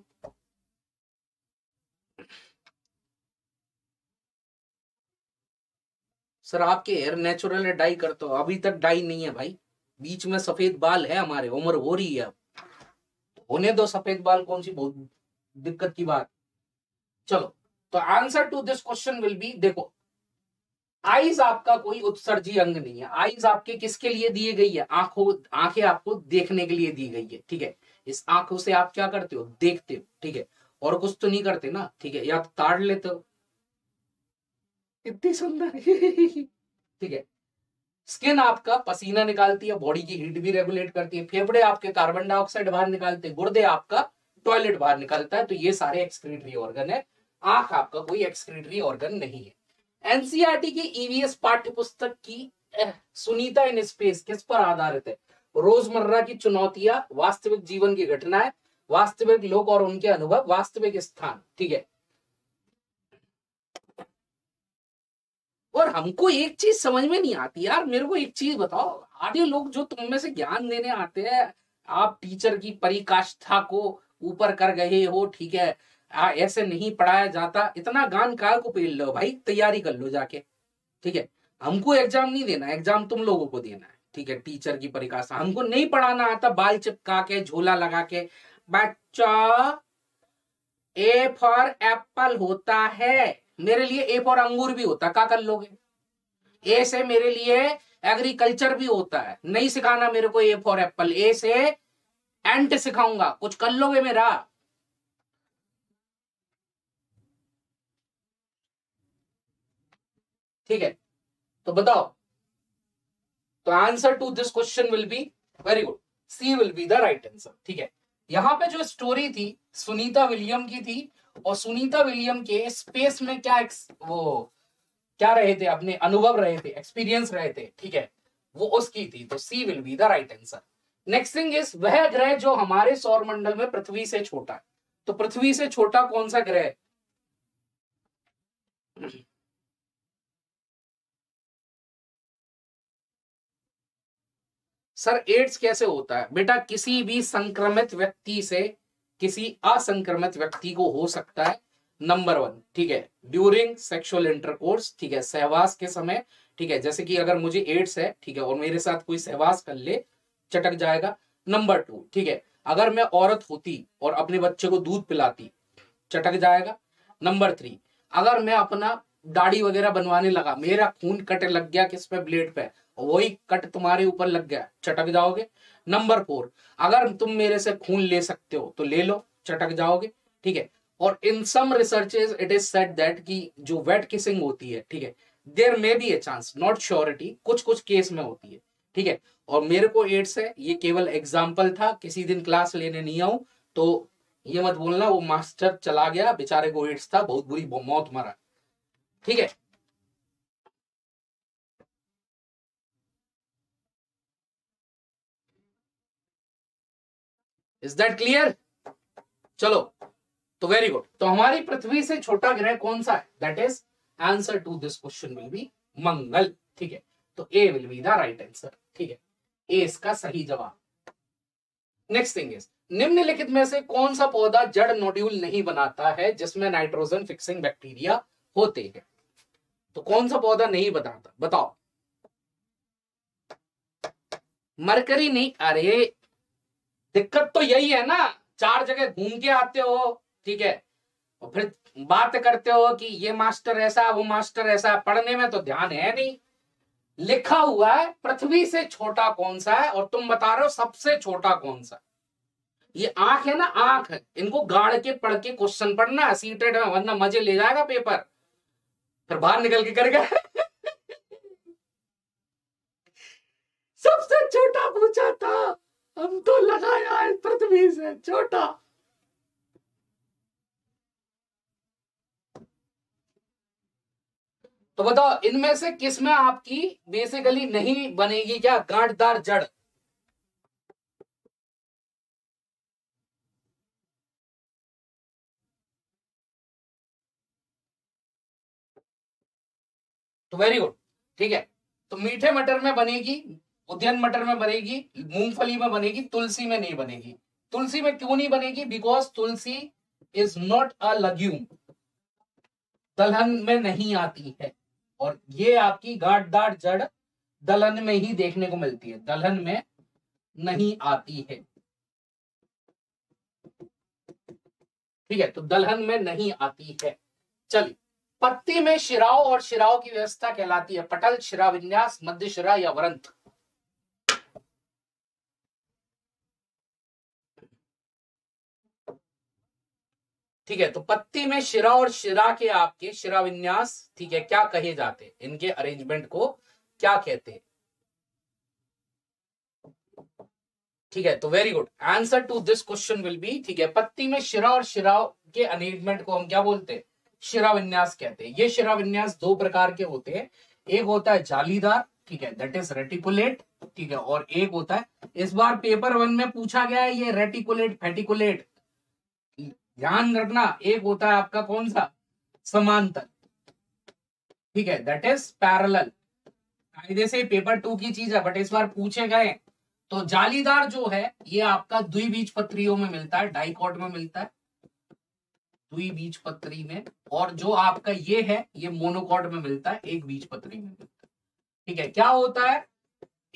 सर आपके हेयर नेचुरल है, डाई करते हो? अभी तक डाई नहीं है भाई, बीच में सफेद बाल है हमारे, उम्र हो रही है अब, होने दो सफेद बाल, कौन सी बहुत दिक्कत की बात। चलो तो answer to this question will be, देखो आईज आपका कोई उत्सर्जी अंग नहीं है। आईज आपके किसके लिए दिए गई है? आंखों, आंखें आपको देखने के लिए दी गई है, ठीक है। इस आंखों से आप क्या करते हो? देखते हो, ठीक है, और कुछ तो नहीं करते ना, ठीक है, या तो ताड़ लेते हो। इतनी सुंदर, ठीक है। स्किन आपका पसीना निकालती है, बॉडी की हीट भी रेगुलेट करती है, फेफड़े आपके कार्बन डाइऑक्साइड बाहर निकालते हैं, गुर्दे आपका टॉयलेट बाहर निकालता है। तो ये सारे एक्सक्रीटरी ऑर्गन है, आंख आपका कोई एक्सक्रीटरी ऑर्गन नहीं है। एनसीईआरटी की ईवीएस पाठ्यपुस्तक की सुनीता इन स्पेस किस पर आधारित है? रोजमर्रा की चुनौतियां, वास्तविक जीवन की घटनाएं, वास्तविक लोग और उनके अनुभव, वास्तविक स्थान, ठीक है। और हमको एक चीज समझ में नहीं आती यार, मेरे को एक चीज बताओ, आधे लोग जो तुम में से ज्ञान देने आते हैं, आप टीचर की परिकाष्ठा को ऊपर कर गए हो, ठीक है, ऐसे नहीं पढ़ाया जाता, इतना गान काल को पेल लो भाई, तैयारी कर लो जाके, ठीक है। हमको एग्जाम नहीं देना, एग्जाम तुम लोगों को देना है, ठीक है। टीचर की परिकाष्ठा, हमको नहीं पढ़ाना आता बाल चिपका के, झोला लगा के, बच्चा ए फॉर एप्पल होता है, मेरे लिए ए फॉर अंगूर भी होता, क्या कर लोगे? ए से मेरे लिए एग्रीकल्चर भी होता है, नहीं सिखाना मेरे को ए फॉर एप्पल, ए से एंट सिखाऊंगा, कुछ कर लोगे मेरा? ठीक है, तो बताओ, तो answer to this question will be, very good, C will be the right answer, ठीक है। यहाँ पे जो स्टोरी थी सुनीता विलियम की थी, और सुनीता विलियम के स्पेस में क्या क्या रहे थे? अपने अनुभव रहे थे, एक्सपीरियंस रहे थे, ठीक है, वो उसकी थी। तो C will be the right answer. Next thing is, वह ग्रह जो हमारे सौरमंडल में पृथ्वी से छोटा है, तो पृथ्वी से छोटा कौन सा ग्रह है? सर एड्स कैसे होता है? बेटा किसी भी संक्रमित व्यक्ति से किसी असंक्रमित व्यक्ति को हो सकता है, नंबर 1, ठीक है, ड्यूरिंग सेक्सुअल इंटरकोर्स, ठीक है, सहवास के समय, ठीक है, जैसे कि अगर मुझे एड्स है, ठीक है, और मेरे साथ कोई सहवास कर ले, चटक जाएगा। नंबर 2, ठीक है, अगर मैं औरत होती और अपने बच्चे को दूध पिलाती, चटक जाएगा। नंबर 3, अगर मैं अपना दाढ़ी वगैरह बनवाने लगा, मेरा खून कट लग गया, किस पे? ब्लेड पे, वही कट तुम्हारे ऊपर लग गया, चटक जाओगे। नंबर 4, अगर तुम मेरे से खून ले सकते हो तो ले लो, चटक जाओगे, ठीक है। और in some researches it is said that कि जो वेट किसिंग होती है, ठीक है, there may be a chance, not surety, कुछ कुछ केस में होती है, ठीक है। और मेरे को एड्स है, ये केवल एग्जाम्पल था, किसी दिन क्लास लेने नहीं आऊं तो ये मत बोलना वो मास्टर चला गया, बेचारे को एड्स था, बहुत बुरी मौत मारा, ठीक है। Is that clear? चलो तो वेरी गुड, तो हमारी पृथ्वी से छोटा ग्रह कौन सा है? That is answer to this question will be मंगल, ठीक है। तो A will be the right answer, ठीक है, ए इसका सही जवाब। नेक्स्ट थिंग इज, निम्नलिखित में से कौन सा पौधा जड़ नोड्यूल नहीं बनाता है जिसमें नाइट्रोजन फिक्सिंग बैक्टीरिया होते हैं? तो कौन सा पौधा नहीं बनाता, बताओ। मरकरी नहीं, अरे दिक्कत तो यही है ना, चार जगह घूम के आते हो, ठीक है, और फिर बात करते हो कि ये मास्टर ऐसा वो मास्टर ऐसा, पढ़ने में तो ध्यान है नहीं। लिखा हुआ है पृथ्वी से छोटा कौन सा है, और तुम बता रहे हो सबसे छोटा कौन सा। ये आंख है ना, आंख, इनको गाड़ के पढ़ के क्वेश्चन पढ़ना सीटेट में, वरना मजे ले जाएगा पेपर, फिर बाहर निकल के करेगा सबसे छोटा पूछा था, हम तो लगाया पृथ्वी से छोटा। तो बताओ इनमें से किसमें आपकी बेसिकली नहीं बनेगी क्या गांठदार जड़? तो वेरी गुड, ठीक है। तो मीठे मटर में बनेगी, उद्यान मटर में बनेगी, मूंगफली में बनेगी, तुलसी में नहीं बनेगी। तुलसी में क्यों नहीं बनेगी? Because tulsi is not a legume, दलहन में नहीं आती है, और ये आपकी गांठदार जड़ दलहन में ही देखने को मिलती है, दलहन में नहीं आती है, ठीक है, तो दलहन में नहीं आती है। चलिए, पत्ती में शिराओं और शिराओं की व्यवस्था कहलाती है पटल, शिरा विन्यास, मध्य शिरा या वरंत। ठीक है, तो पत्ती में शिरा और शिरा के आपके शिरा विन्यास, ठीक है, क्या कहे जाते हैं, इनके अरेंजमेंट को क्या कहते हैं? ठीक है, तो very good, answer to this question will be, ठीक है, पत्ती में शिरा और शिरा के अरेंजमेंट को हम क्या बोलते हैं? शिरा विन्यास कहते हैं। ये शिरा विन्यास दो प्रकार के होते हैं, एक होता है जालीदार, ठीक है, दैट इज रेटिकुलेट, ठीक है, और एक होता है, इस बार पेपर 1 में पूछा गया है ये रेटिकुलेट फेटिकुलेट, ध्यान रखना, एक होता है आपका कौन सा समांतर, ठीक है, दैट इज पैरेलल, कायदे से पेपर 2 की चीज है, बट इस बार पूछे गए। तो जालीदार जो है ये आपका द्विबीजपत्रियों में मिलता है, डाइकोट में मिलता है, द्विबीजपत्री में, और जो आपका ये है ये मोनोकोट में मिलता है, एक बीजपत्री में मिलता है, ठीक है। क्या होता है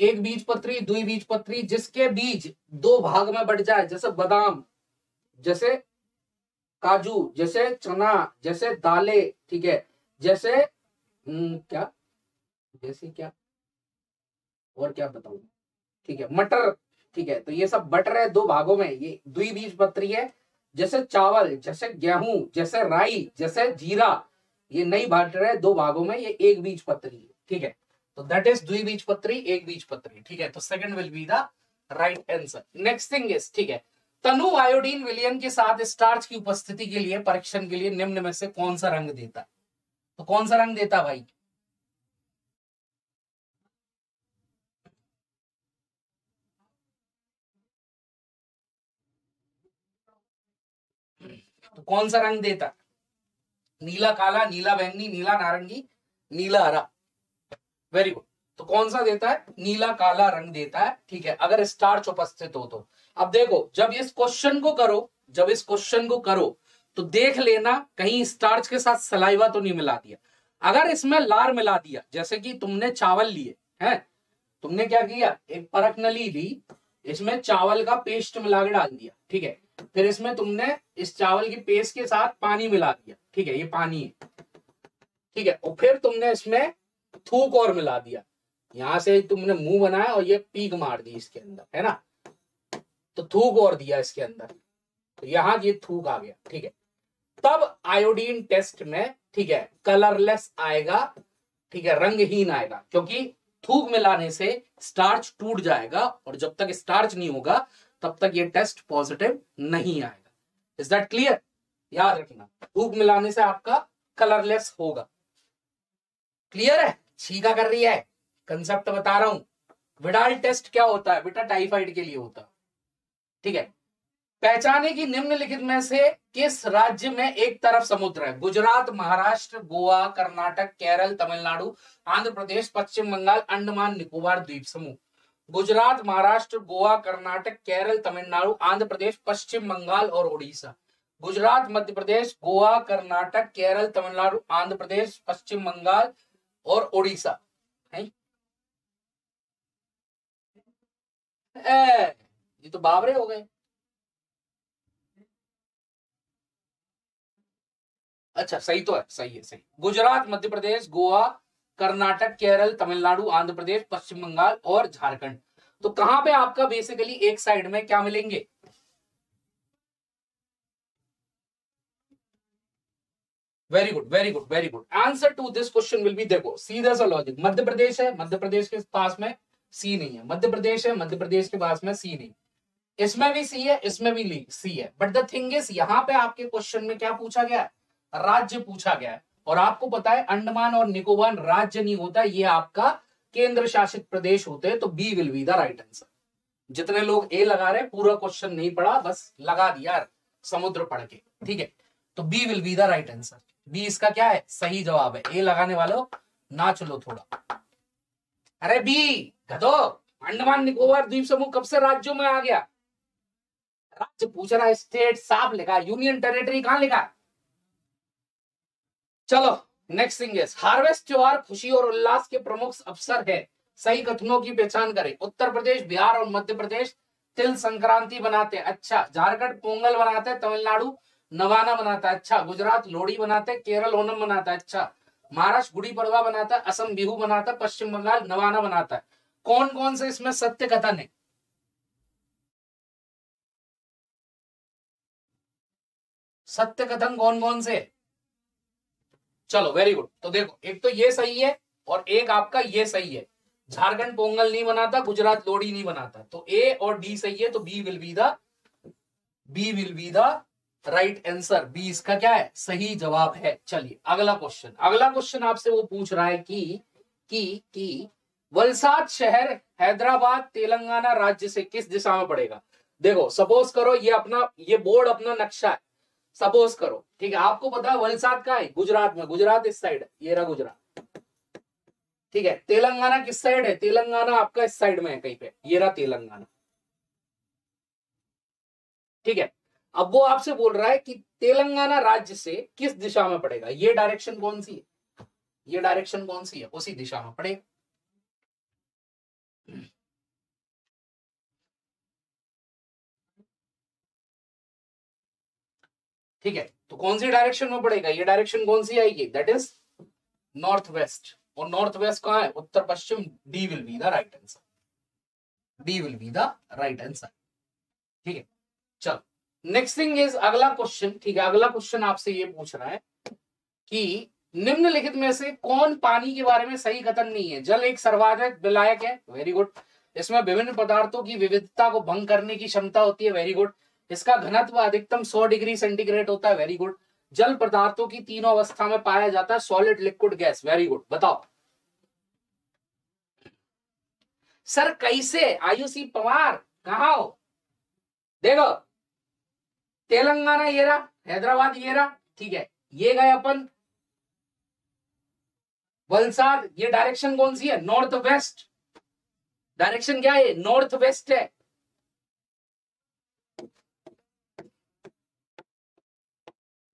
एक बीजपत्री द्विबीजपत्री? जिसके बीज 2 भाग में बढ़ जाए, जैसे बादाम, जैसे काजू, जैसे चना, जैसे दाले, ठीक है, जैसे क्या और क्या बताऊं, ठीक है, मटर, ठीक है, तो ये सब बट रहे 2 भागों में, ये द्विबीजपत्री है। जैसे चावल, जैसे गेहूं, जैसे राई, जैसे जीरा, ये नहीं बट रहे 2 भागों में, ये एक बीजपत्री है, ठीक है, तो दैट इज द्विबीजपत्री एक बीजपत्री, ठीक है, तो second will be the right answer. Next thing is, ठीक है, तनु आयोडीन विलयन के साथ स्टार्च की उपस्थिति के लिए परीक्षण के लिए निम्न में से कौन सा रंग देता है? तो कौन सा रंग देता भाई? तो कौन सा रंग देता? नीला काला, नीला बैंगनी, नीला नारंगी, नीला हरा। वेरी गुड, तो कौन सा देता है? नीला काला रंग देता है, ठीक है, अगर स्टार्च उपस्थित हो तो। अब देखो, जब इस क्वेश्चन को करो तो देख लेना कहीं स्टार्च के साथ सलाइवा तो नहीं मिला दिया। अगर इसमें लार मिला दिया, जैसे कि तुमने चावल लिए हैं, तुमने क्या किया, एक परख नली ली, इसमें चावल का पेस्ट मिला के डाल दिया, ठीक है, फिर इसमें तुमने इस चावल की पेस्ट के साथ पानी मिला दिया, ठीक है, ये पानी है, ठीक है, और फिर तुमने इसमें थूक और मिला दिया, यहां से तुमने मुंह बनाया और ये पीक मार दी इसके अंदर, है ना, तो थूक और दिया इसके अंदर, तो यहां ये थूक आ गया, ठीक है, तब आयोडीन टेस्ट में, ठीक है, कलरलेस आएगा, ठीक है, रंगहीन आएगा, क्योंकि थूक मिलाने से स्टार्च टूट जाएगा, और जब तक स्टार्च नहीं होगा तब तक ये टेस्ट पॉजिटिव नहीं आएगा। Is that clear? याद रखना, थूक मिलाने से आपका कलरलेस होगा। क्लियर है? छींका कर रही है, कंसेप्ट बता रहा हूं। विडाल टेस्ट क्या होता है बेटा? टाइफाइड के लिए होता है, ठीक है। पहचाने की निम्नलिखित में से किस राज्य में एक तरफ समुद्र है? गुजरात, महाराष्ट्र, गोवा, कर्नाटक, केरल, तमिलनाडु, आंध्र प्रदेश, पश्चिम बंगाल, अंडमान निकोबार द्वीप समूह। गुजरात, महाराष्ट्र, गोवा, कर्नाटक, केरल, तमिलनाडु, आंध्र प्रदेश, पश्चिम बंगाल और उड़ीसा। गुजरात, मध्य प्रदेश, गोवा, कर्नाटक, केरल, तमिलनाडु, आंध्र प्रदेश, पश्चिम बंगाल और उड़ीसा है। ये तो बावरे हो गए। अच्छा सही तो है, सही है, सही। गुजरात, मध्य प्रदेश, गोवा, कर्नाटक, केरल, तमिलनाडु, आंध्र प्रदेश, पश्चिम बंगाल और झारखंड। तो कहां पे आपका बेसिकली एक साइड में क्या मिलेंगे? Very good, very good, very good. Answer to this question will be, देखो सीधा सा लॉजिक, मध्य प्रदेश है, मध्य प्रदेश के पास में सी नहीं है, मध्य प्रदेश है, मध्य प्रदेश के पास में सी नहीं, इसमें भी सी है, इसमें भी सी है। बट द थिंग इज, यहाँ पे आपके क्वेश्चन में क्या पूछा गया है? राज्य पूछा गया है। और आपको पता है अंडमान और निकोबार राज्य नहीं होता, ये आपका केंद्र शासित प्रदेश होते हैं। तो B will be the right answer. जितने लोग ए लगा रहे, पूरा क्वेश्चन नहीं पढ़ा, बस लगा दिया समुद्र पढ़ के, ठीक है। तो B will be the right answer. B इसका क्या है? सही जवाब है। ए लगाने वालों नाच लो थोड़ा। अरे बी गधो, अंडमान निकोबार द्वीप समूह कब से राज्यों में आ गया? राज्य पूछ रहा है, स्टेट साफ लिखा, यूनियन टेरिटरी कहां लिखा? चलो नेक्स्ट थिंग इज, हार्वेस्ट त्योहार खुशी और उल्लास के प्रमुख अवसर है, सही कथनों की पहचान करें। उत्तर प्रदेश, बिहार और मध्य प्रदेश तिल संक्रांति बनाते हैं, अच्छा। झारखंड पोंगल बनाते हैं, तमिलनाडु नवाना बनाता है, अच्छा। गुजरात लोहड़ी बनाते हैं, केरल ओनम बनाता है, अच्छा। महाराष्ट्र गुड़ी पड़वा बनाता है, असम बिहू बनाता है, पश्चिम बंगाल नवाना बनाता है। कौन कौन से इसमें सत्य कथन है? सत्य कथन कौन कौन से है? चलो वेरी गुड। तो देखो, एक तो ये सही है और एक आपका ये सही है। झारखंड पोंगल नहीं बनाता, गुजरात लोहड़ी नहीं बनाता, तो ए और डी सही है। तो B will be the right answer. B इसका क्या है? सही जवाब है। चलिए अगला क्वेश्चन। अगला क्वेश्चन आपसे वो पूछ रहा है कि वलसाद शहर हैदराबाद तेलंगाना राज्य से किस दिशा में पड़ेगा? देखो सपोज करो ये अपना, ये बोर्ड अपना नक्शा है, सपोज करो, ठीक है। आपको पता है वलसाद कहाँ है? गुजरात में। गुजरात इस साइड, ये रहा गुजरात, ठीक है। तेलंगाना किस साइड है? तेलंगाना आपका इस साइड में है कहीं पे, ये रहा तेलंगाना, ठीक है। अब वो आपसे बोल रहा है कि तेलंगाना राज्य से किस दिशा में पड़ेगा? ये डायरेक्शन कौन सी है? ये डायरेक्शन कौन सी है? उसी दिशा में पड़ेगा। ठीक है, तो कौन सी डायरेक्शन में पड़ेगा? ये डायरेक्शन कौन सी आएगी? That is north west. और नॉर्थ वेस्ट कहाँ है? उत्तर पश्चिम। D will be the right answer. D will be the right answer, ठीक है। चलो नेक्स्ट थिंग इज अगला क्वेश्चन, ठीक है। अगला क्वेश्चन आपसे ये पूछ रहा है कि निम्नलिखित में से कौन पानी के बारे में सही कथन नहीं है? जल एक सर्वाधिक विलायक है, वेरी गुड। इसमें विभिन्न पदार्थों की विविधता को भंग करने की क्षमता होती है, वेरी गुड। इसका घनत्व अधिकतम 100 डिग्री सेंटीग्रेड होता है, वेरी गुड। जल पदार्थों की तीनों अवस्था में पाया जाता है, solid, liquid, gas, very good. बताओ सर कैसे? आयुषी पवार कहाँ हो? देखो तेलंगाना ये रहा, हैदराबाद ये रहा, ठीक है। ये गए अपन वलसाड, ये डायरेक्शन कौन सी है? North waste. डायरेक्शन क्या है? नॉर्थ वेस्ट है।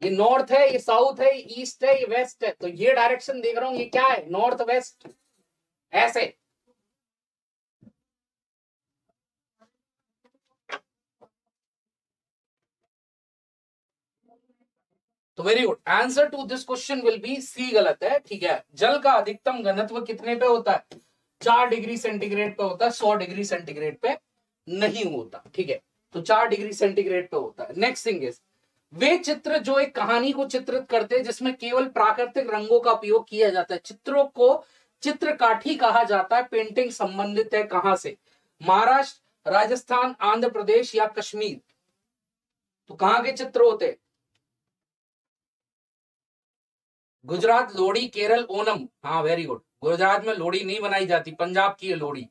ये नॉर्थ है, ये साउथ है, ईस्ट है, ये वेस्ट है। तो ये डायरेक्शन देख रहा हूं, ये क्या है? North west. ऐसे very good. Answer to this question will be C गलत है, ठीक है। जल का अधिकतम घनत्व कितने पे होता है? 4 डिग्री सेंटीग्रेड पे होता है, 100 डिग्री सेंटीग्रेड पे नहीं होता, ठीक है। तो 4 डिग्री सेंटीग्रेड पे होता है। नेक्स्ट थिंग इज, वे चित्र जो एक कहानी को चित्रित करते हैं जिसमें केवल प्राकृतिक रंगों का उपयोग किया जाता है, चित्रों को चित्रकाठी कहा जाता है। पेंटिंग संबंधित है कहां से? महाराष्ट्र, राजस्थान, आंध्र प्रदेश या कश्मीर? तो कहां के चित्र होते हैं? गुजरात लोहड़ी, केरल ओनम, हाँ वेरी गुड। गुजरात में लोहड़ी नहीं बनाई जाती, पंजाब की है Lohri,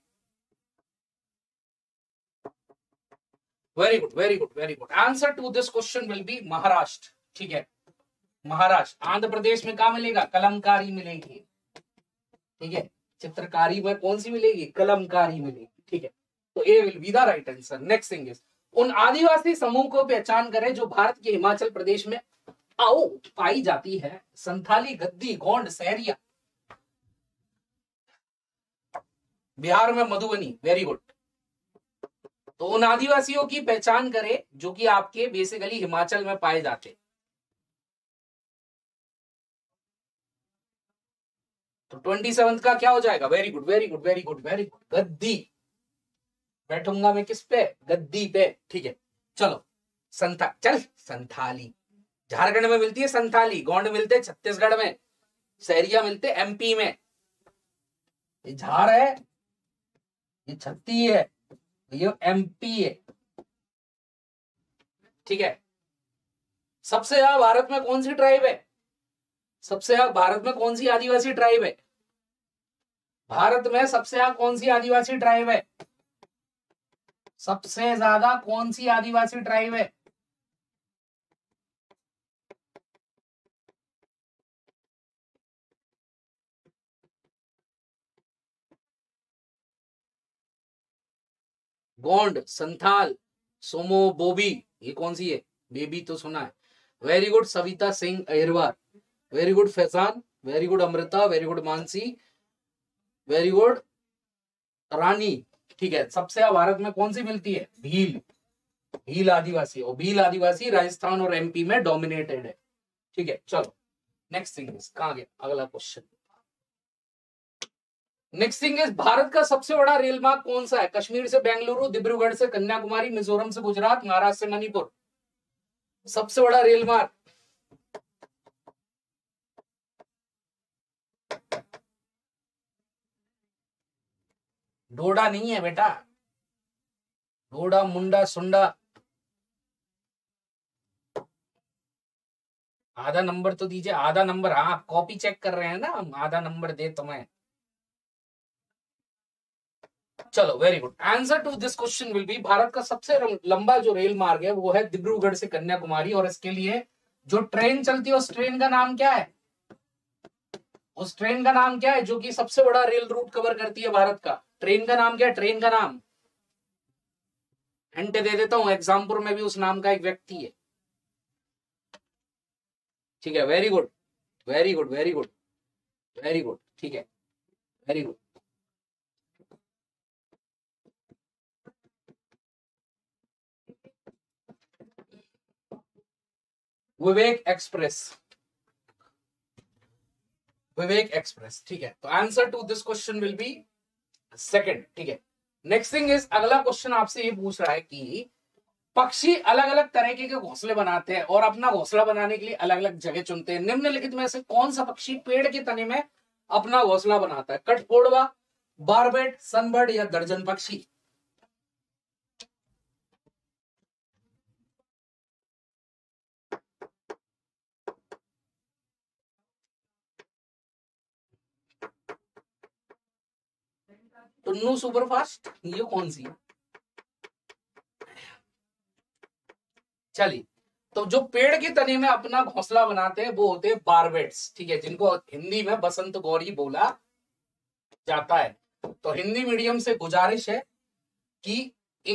very good, very good, very good. Answer to this question will be Maharashtra, ठीक है, महाराष्ट्र। आंध्र प्रदेश में क्या मिलेगा? कलमकारी मिलेगी, ठीक है। चित्रकारी में कौन सी मिलेगी? कलमकारी मिलेगी, ठीक है, तो A will be the right answer. Next thing is उन आदिवासी समूह को पहचान करें जो भारत के हिमाचल प्रदेश में आओ पाई जाती है। संथाली, गद्दी, गोंड, सहरिया। बिहार में मधुबनी, वेरी गुड। तो उन आदिवासियों की पहचान करें जो कि आपके बेसिकली हिमाचल में पाए जाते। तो 27 का क्या हो जाएगा? Very good very good very good very good. गद्दी, बैठूंगा मैं किस पे? गद्दी पे। ठीक है, चलो संथाली झारखंड में मिलती है, संथाली गोंड मिलते हैं छत्तीसगढ़ में, सहरिया मिलते एमपी में। ये झार है, ये छत्ती है, ये एमपी है। ठीक है, सबसे ज्यादा भारत में कौन सी ट्राइब है? सबसे ज्यादा भारत में कौन सी आदिवासी ट्राइब है? भारत में सबसे ज्यादा कौन सी आदिवासी ट्राइब है? सबसे ज्यादा कौन सी आदिवासी ट्राइब है? गोंड, संथाल, सोमो, बोबी। ये कौन सी है? बेबी तो सुना है, very good. सविता सिंह अहिरवार, very good. Faizan, very good. Amrita, very good. Mansi, very good. Rani, ठीक है। सबसे ज्यादा भारत में कौन सी मिलती है? भील, भील आदिवासी। और भील आदिवासी राजस्थान और एमपी में डोमिनेटेड है। ठीक है, चलो नेक्स्ट थिंग इज कहां गया अगला question. Next thing is Bharat का सबसे बड़ा रेल मार्ग कौन सा है? कश्मीर से बेंगलुरु, डिब्रूगढ़ से कन्याकुमारी, मिजोरम से गुजरात, महाराष्ट्र से मणिपुर। सबसे बड़ा रेल मार्ग डोडा नहीं है बेटा, डोडा मुंडा सुंडा। आधा नंबर तो दीजिए, आधा नंबर। हाँ, आप कॉपी चेक कर रहे हैं ना, हम आधा नंबर दे तुम्हें। चलो very good. Answer to this question will be Bharat का सबसे लंबा जो रेल मार्ग है वो है डिब्रूगढ़ से कन्याकुमारी, और इसके लिए जो ट्रेन चलती है उस ट्रेन का नाम क्या है? उस ट्रेन का नाम क्या है जो कि सबसे बड़ा रेल रूट कवर करती है भारत का? ट्रेन का नाम क्या है? ट्रेन का नाम हिंट दे देता हूं, एग्जाम्पुर में भी उस नाम का एक व्यक्ति है। ठीक है, very good very good very good very good. ठीक है, very good. विवेक एक्सप्रेस, विवेक एक्सप्रेस। ठीक है, तो answer to this question will be second. ठीक है, नेक्स्ट थिंग इज अगला क्वेश्चन आपसे ये पूछ रहा है कि पक्षी अलग अलग तरीके के घोंसले बनाते हैं और अपना घोंसला बनाने के लिए अलग अलग जगह चुनते हैं। निम्नलिखित में से कौन सा पक्षी पेड़ के तने में अपना घोंसला बनाता है? कठफोड़वा, बारबेट, सनबर्ड या दर्जन पक्षी। टुन्नू सुपरफास्ट, ये कौन सी है? चलिए, तो जो पेड़ के तने में अपना घोंसला बनाते हैं वो होते हैं बारबेट्स। ठीक है, जिनको हिंदी में बसंत गौरी बोला जाता है। तो हिंदी मीडियम से गुजारिश है कि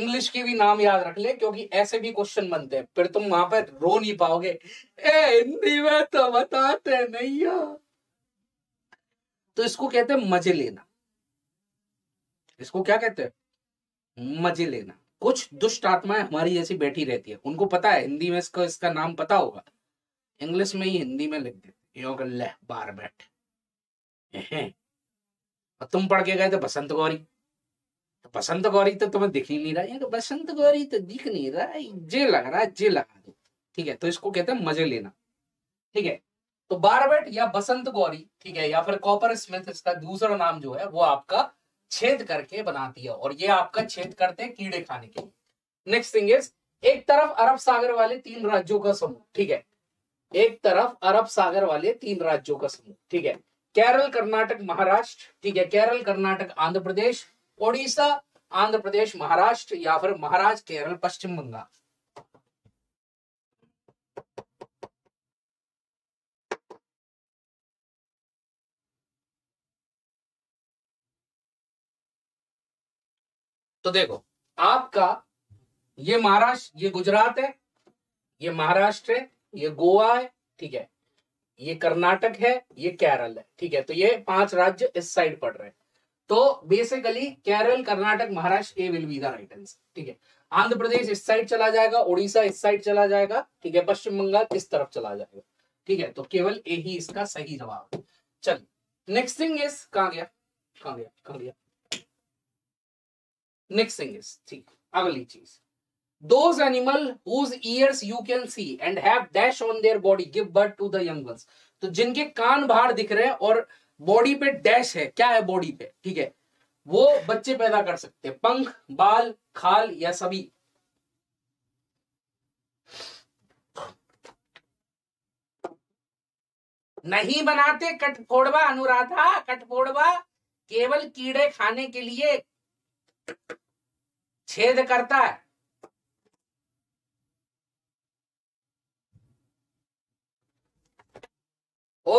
इंग्लिश के भी नाम याद रख ले, क्योंकि ऐसे भी क्वेश्चन बनते हैं, फिर तुम वहां पर रो नहीं पाओगे, ए हिंदी में तो बताते नहीं हो। तो इसको कहते हैं मजे लेना। इसको क्या कहते हैं? मजे लेना। कुछ दुष्ट आत्माएं हमारी जैसी बैठी रहती है, उनको पता है हिंदी में इसका नाम पता होगा, इंग्लिश में ही हिंदी में लिख देते योग ले बारबेट। और तुम पढ़ के गए थे बसंत गौरी, तो बसंत गौरी तो तुम्हें दिख ही नहीं रहा है, बसंत गौरी तो दिख नहीं रहा है, जे लग रहा है, जे लगा दो। ठीक है, तो इसको कहते हैं मजे लेना। ठीक है, तो बारबेट या बसंत गौरी, ठीक है, या फिर कॉपर स्मिथ, इसका दूसरा नाम जो है वो आपका छेद करके बनाती है, और ये आपका छेद करते हैं कीड़े खाने के लिए। नेक्स्ट थिंग इज एक तरफ अरब सागर वाले 3 राज्यों का समूह। ठीक है, एक तरफ अरब सागर वाले 3 राज्यों का समूह। ठीक है, केरल, कर्नाटक, महाराष्ट्र। ठीक है, केरल, कर्नाटक, आंध्र प्रदेश, ओडिशा, आंध्र प्रदेश, महाराष्ट्र, या फिर महाराष्ट्र, केरल, पश्चिम बंगाल। तो देखो आपका ये महाराष्ट्र, ये गुजरात है, ये महाराष्ट्र है, ये गोवा है, ठीक है, ये कर्नाटक है, ये केरल है, ठीक है। तो ये 5 राज्य इस साइड पड़ रहे हैं। तो basically Kerala, Karnataka, Maharashtra, A will be the right answer, ठीक है। आंध्र प्रदेश इस साइड चला जाएगा, उड़ीसा इस साइड चला जाएगा, ठीक है, पश्चिम बंगाल इस तरफ चला जाएगा, ठीक है। तो केवल ए ही इसका सही जवाब है। चलिए नेक्स्ट थिंग इज, कहां गया नेक्स्ट थिंग इज, ठीक, अगली चीज, those animal whose ears you can see and have dash on their body give birth to the young ones। तो जिनके कान बाहर दिख रहे हैं और बॉडी पे डैश है, क्या है बॉडी पे, ठीक है, वो बच्चे पैदा कर सकते हैं। पंख, बाल, खाल या सभी। नहीं बनाते कठफोड़वा अनुराधा, कठफोड़वा केवल कीड़े खाने के लिए छेद करता है। ओ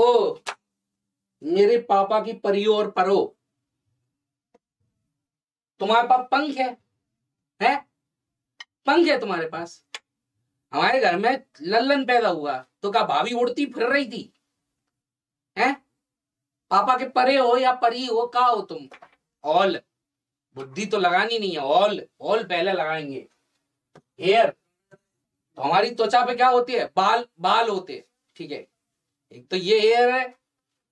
ओ मेरे पापा की परियो और परो, तुम्हारे पास पंख है? पंख है तुम्हारे पास। हमारे घर में लल्लन पैदा हुआ तो क्या भाभी उड़ती फिर रही थी, हैं? पापा के परे हो या परी हो, का हो तुम? ऑल, बुद्धि तो लगानी नहीं है, ऑल ऑल पहले लगाएंगे। हेयर, तो हमारी त्वचा पे क्या होती है? बाल, बाल होते हैं, ठीक है। एक तो ये हेयर है,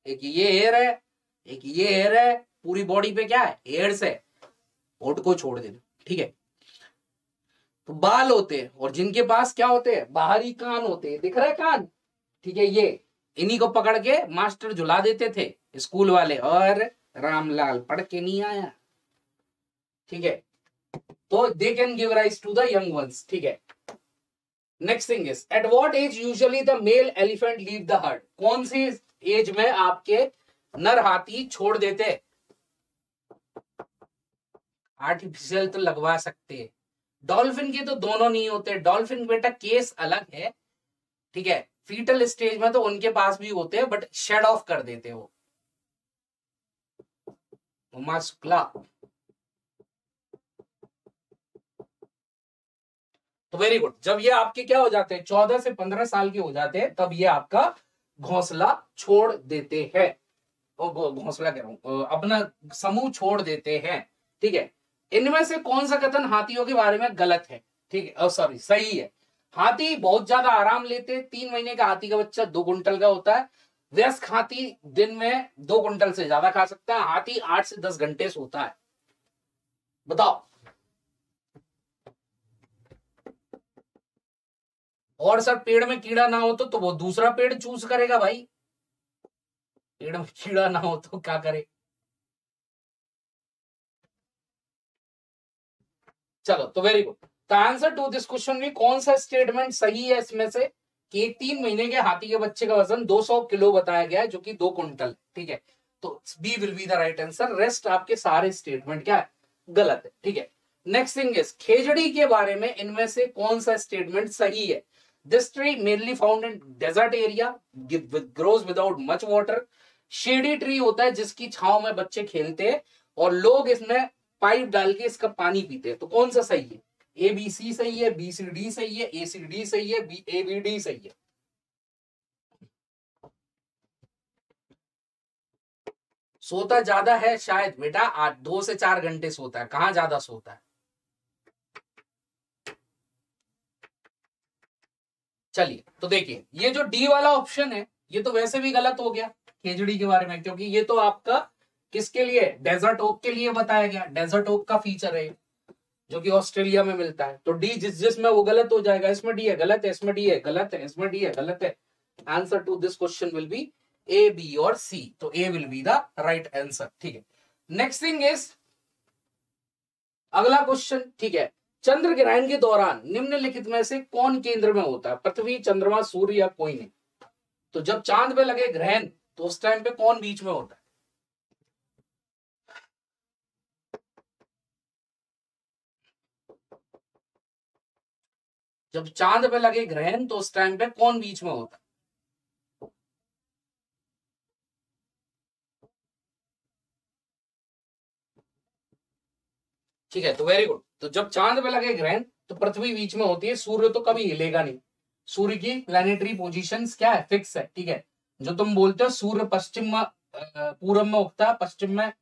एक ये हेयर है, एक ये हेयर है, पूरी बॉडी पे क्या है? हेयर्स है, होंठ को छोड़ देना, ठीक है। तो बाल होते हैं, और जिनके पास क्या होते हैं? बाहरी कान होते हैं, दिख रहा है कान, ठीक है। ये इन्हीं को पकड़ के मास्टर झुला देते थे स्कूल वाले, और रामलाल पढ़ के नहीं आया, ठीक है। तो they can give rise to the young ones, ठीक है। Next thing is, at what age usually the male elephant leave the herd. कौन सी एज में आपके नर हाथी छोड़ देते? आर्टिफिशियल तो लगवा सकते। डॉल्फिन के तो दोनों नहीं होते, डॉल्फिन बेटा केस अलग है, ठीक है। फीटल स्टेज में तो उनके पास भी होते हैं, बट शेड ऑफ कर देते हो। उमा शुक्ला, तो वेरी गुड। जब ये आपके क्या हो जाते हैं, 14 से 15 साल के हो जाते हैं, तब ये आपका घोंसला छोड़ देते हैं। घोंसला कह रहा हूं, अपना समूह छोड़ देते हैं, ठीक है। इनमें से कौन सा कथन हाथियों के बारे में गलत है, ठीक है, सॉरी सही है। हाथी बहुत ज्यादा आराम लेते हैं। 3 महीने का हाथी का बच्चा 2 कुंटल का होता है। वयस्क हाथी दिन में 2 कुंटल से ज्यादा खा सकता है। हाथी 8 से 10 घंटे सोता है। बताओ, और सर पेड़ में कीड़ा ना हो तो वो दूसरा पेड़ चूज करेगा भाई। पेड़ में कीड़ा ना हो तो क्या करे? चलो, तो वेरी गुड। तो आंसर टू दिस क्वेश्चन में कौन सा स्टेटमेंट सही है इसमें से, कि 3 महीने के हाथी के बच्चे का वजन 200 किलो बताया गया है, जो कि 2 कुंटल, ठीक है। तो B will be the right answer. Rest आपके सारे स्टेटमेंट क्या है? गलत है, ठीक है। नेक्स्ट थिंग इज, खेजड़ी के बारे में इनमें से कौन सा स्टेटमेंट सही है? This tree mainly found in desert area, grows without much water, shady tree होता है जिसकी छांव में बच्चे खेलते हैं और लोग इसमें पाइप डाल के इसका पानी पीते हैं। तो कौन सा सही है? ए बी सी सही है, बी सी डी सही है, ए सी डी सही है, बी ए बी डी सही है। सोता ज्यादा है शायद बेटा, 2 से 4 घंटे सोता है। कहाँ ज्यादा सोता है? चलिए, तो देखिए ये जो डी वाला ऑप्शन है ये तो वैसे भी गलत हो गया खेजड़ी के बारे में, क्योंकि ये तो आपका किसके लिए? डेजर्ट ओक के लिए बताया गया। डेजर्ट ओक का फीचर है जो कि ऑस्ट्रेलिया में मिलता है। तो डी जिस में वो गलत हो जाएगा। इसमें डी है गलत है, इसमें डी है गलत है, इसमें डी है गलत है। Answer to this question will be A, B और सी। तो A will be the right answer, ठीक है। नेक्स्ट थिंग इज, अगला क्वेश्चन, ठीक है। चंद्र ग्रहण के दौरान निम्नलिखित में से कौन केंद्र में होता है? पृथ्वी, चंद्रमा, सूर्य या कोई नहीं। तो जब चांद पे लगे ग्रहण तो उस टाइम पे कौन बीच में होता है? जब चांद पे लगे ग्रहण तो उस टाइम पे कौन बीच में होता है? ठीक है, तो वेरी गुड। तो जब चांद पे लगे ग्रहण तो पृथ्वी बीच में होती है, सूर्य तो कभी हिलेगा नहीं, सूर्य की प्लेनेटरी पोजीशंस क्या है, फिक्स है। ठीक है, जो तुम बोलते हो सूर्य पश्चिम में, पूरब में उगता है, पश्चिम में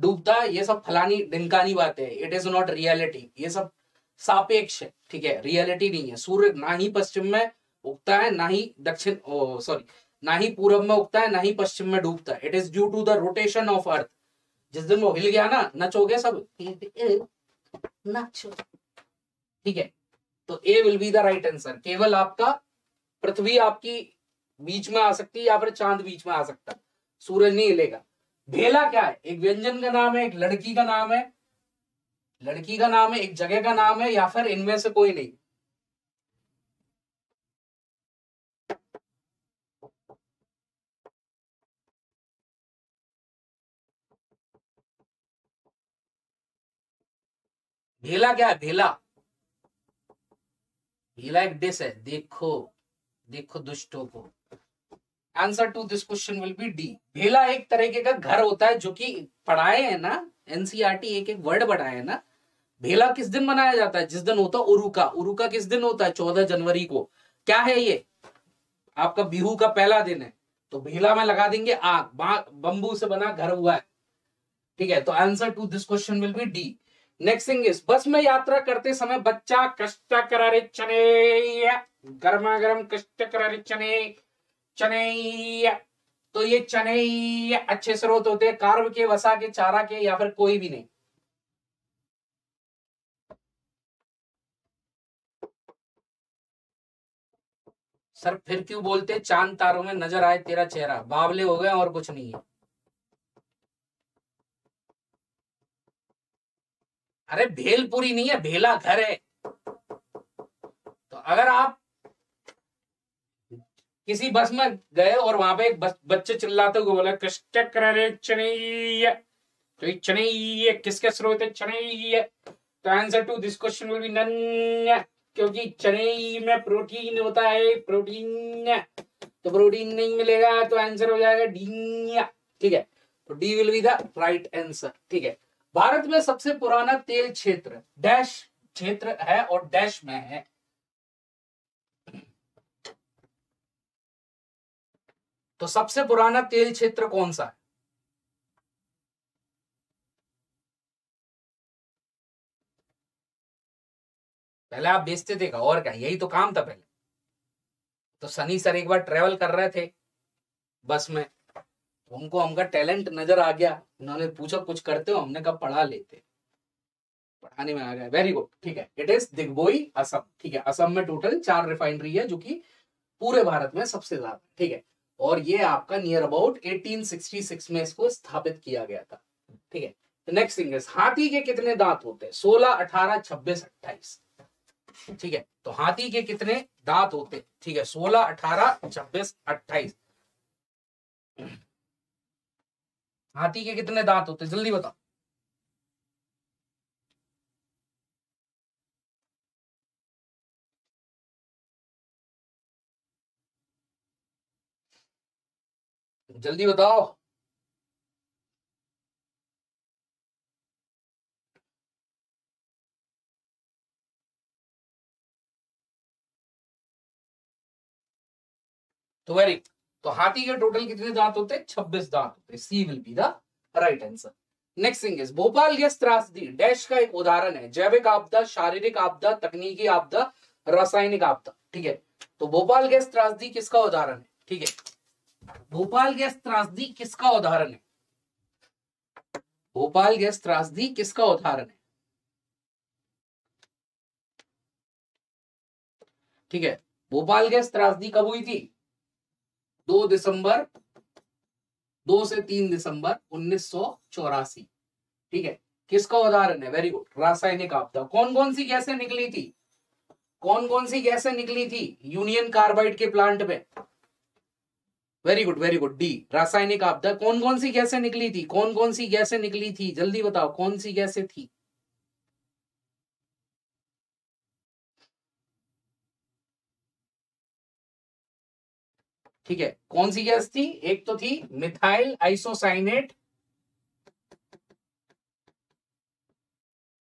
डूबता है, ये सब फलानी ढिनकानी बातें, इट इज नॉट रियलिटी, ये सब सापेक्ष है। ठीक है, रियलिटी नहीं है। सूर्य ना ही पश्चिम में उगता है, ना ही दक्षिण, सॉरी, ना ही पूरब में उगता है, ना ही पश्चिम में डूबता है। It is due to the rotation of earth. जिस दिन वो हिल गया ना, नचोगे सब, नाचो। ठीक है, तो A will be the right answer. केवल आपका पृथ्वी आपकी बीच में आ सकती है या फिर चांद बीच में आ सकता है, सूरज नहीं हिलेगा। भेला क्या है, एक व्यंजन का नाम है, एक लड़की का नाम है, लड़की का नाम है, एक जगह का नाम है, या फिर इनमें से कोई नहीं। भेला क्या है, भेला, भेला एक डिश है। देखो देखो दुष्टों को। Answer to this question will be D. भेला एक तरीके का घर होता है, जो कि पढ़ाए है ना एनसीईआरटी, एक एक वर्ड पढ़ाए है ना। भेला किस दिन मनाया जाता है, जिस दिन होता है उरुका। उरुका किस दिन होता है, 14 जनवरी को। क्या है ये, आपका बिहू का पहला दिन है। तो भेला में लगा देंगे आग, बंबू से बना घर हुआ है। ठीक है, तो answer to this question will be D. Next thing is, bus में यात्रा करते समय बच्चा कष्ट करारे चने, गर्मा गर्म कष्ट करारे चने, चने तो ये चने अच्छे स्रोत होते हैं कार्ब के, वसा के, चारा के, या फिर कोई भी नहीं। सर फिर क्यों बोलते, चांद तारों में नजर आए तेरा चेहरा, बावले हो गए और कुछ नहीं है। अरे भेल पूरी नहीं है, भेला घर है। तो अगर आप किसी बस में गए और वहां पे एक बच्चे चिल्लाते हुए बोला कष्ट कर रे चने, तो ये चने किसके स्रोत है, चने। तो answer to this question will be none, क्योंकि चने में प्रोटीन होता है, प्रोटीन, तो प्रोटीन नहीं मिलेगा। तो आंसर हो जाएगा डी। ठीक है, तो D will be the right answer. ठीक है, भारत में सबसे पुराना तेल क्षेत्र डैश क्षेत्र है और डैश में है। तो सबसे पुराना तेल क्षेत्र कौन सा है, पहले आप बेचते थे का, और क्या, यही तो काम था पहले। तो सनी सर एक बार ट्रेवल कर रहे थे बस में, उनको हमका टैलेंट नजर आ गया, उन्होंने पूछा कुछ करते हो, हमने कहा पढ़ा लेते, पढ़ाने में आ गया। Very good. ठीक है, इट इज दिग्बोई, असम। ठीक है, असम में टोटल 4 रिफाइनरी है, जो कि पूरे भारत में सबसे ज्यादा। ठीक है, और ये आपका नियर अबाउट 1866 में इसको स्थापित किया गया था। ठीक है, नेक्स्ट थिंग इज, हाथी के कितने दांत होते हैं, 16, 18, 26, 28। ठीक है, तो हाथी के कितने दांत होते हैं, ठीक है, 16, 18, 26, 28। हाथी के कितने दांत होते हैं, जल्दी बताओ। जल्दी बताओ, तो वेरी, तो हाथी के टोटल कितने दांत होते हैं, 26 दांत होते हैं। C will be the right answer. Next thing is, Bhopal gas त्रासदी डैश का एक उदाहरण है, जैविक आपदा, शारीरिक आपदा, तकनीकी आपदा, रासायनिक आपदा। ठीक है, तो भोपाल गैस त्रासदी किसका उदाहरण है, ठीक है, भोपाल गैस त्रासदी किसका उदाहरण है, भोपाल गैस त्रासदी किसका उदाहरण है। ठीक है, भोपाल गैस त्रासदी कब हुई थी, 2 से 3 दिसंबर 1984। ठीक है, किसका उदाहरण है, वेरी गुड, रासायनिक आपदा। कौन कौन सी गैसें निकली थी, कौन कौन सी गैसें निकली थी यूनियन कार्बाइड के प्लांट में। Very good, very good, D रासायनिक आपदा। कौन कौन सी गैसें निकली थी, कौन कौन सी गैसें निकली थी, जल्दी बताओ कौन सी गैसें थी। ठीक है, कौन सी गैस थी, एक तो थी मिथाइल आइसोसाइनेट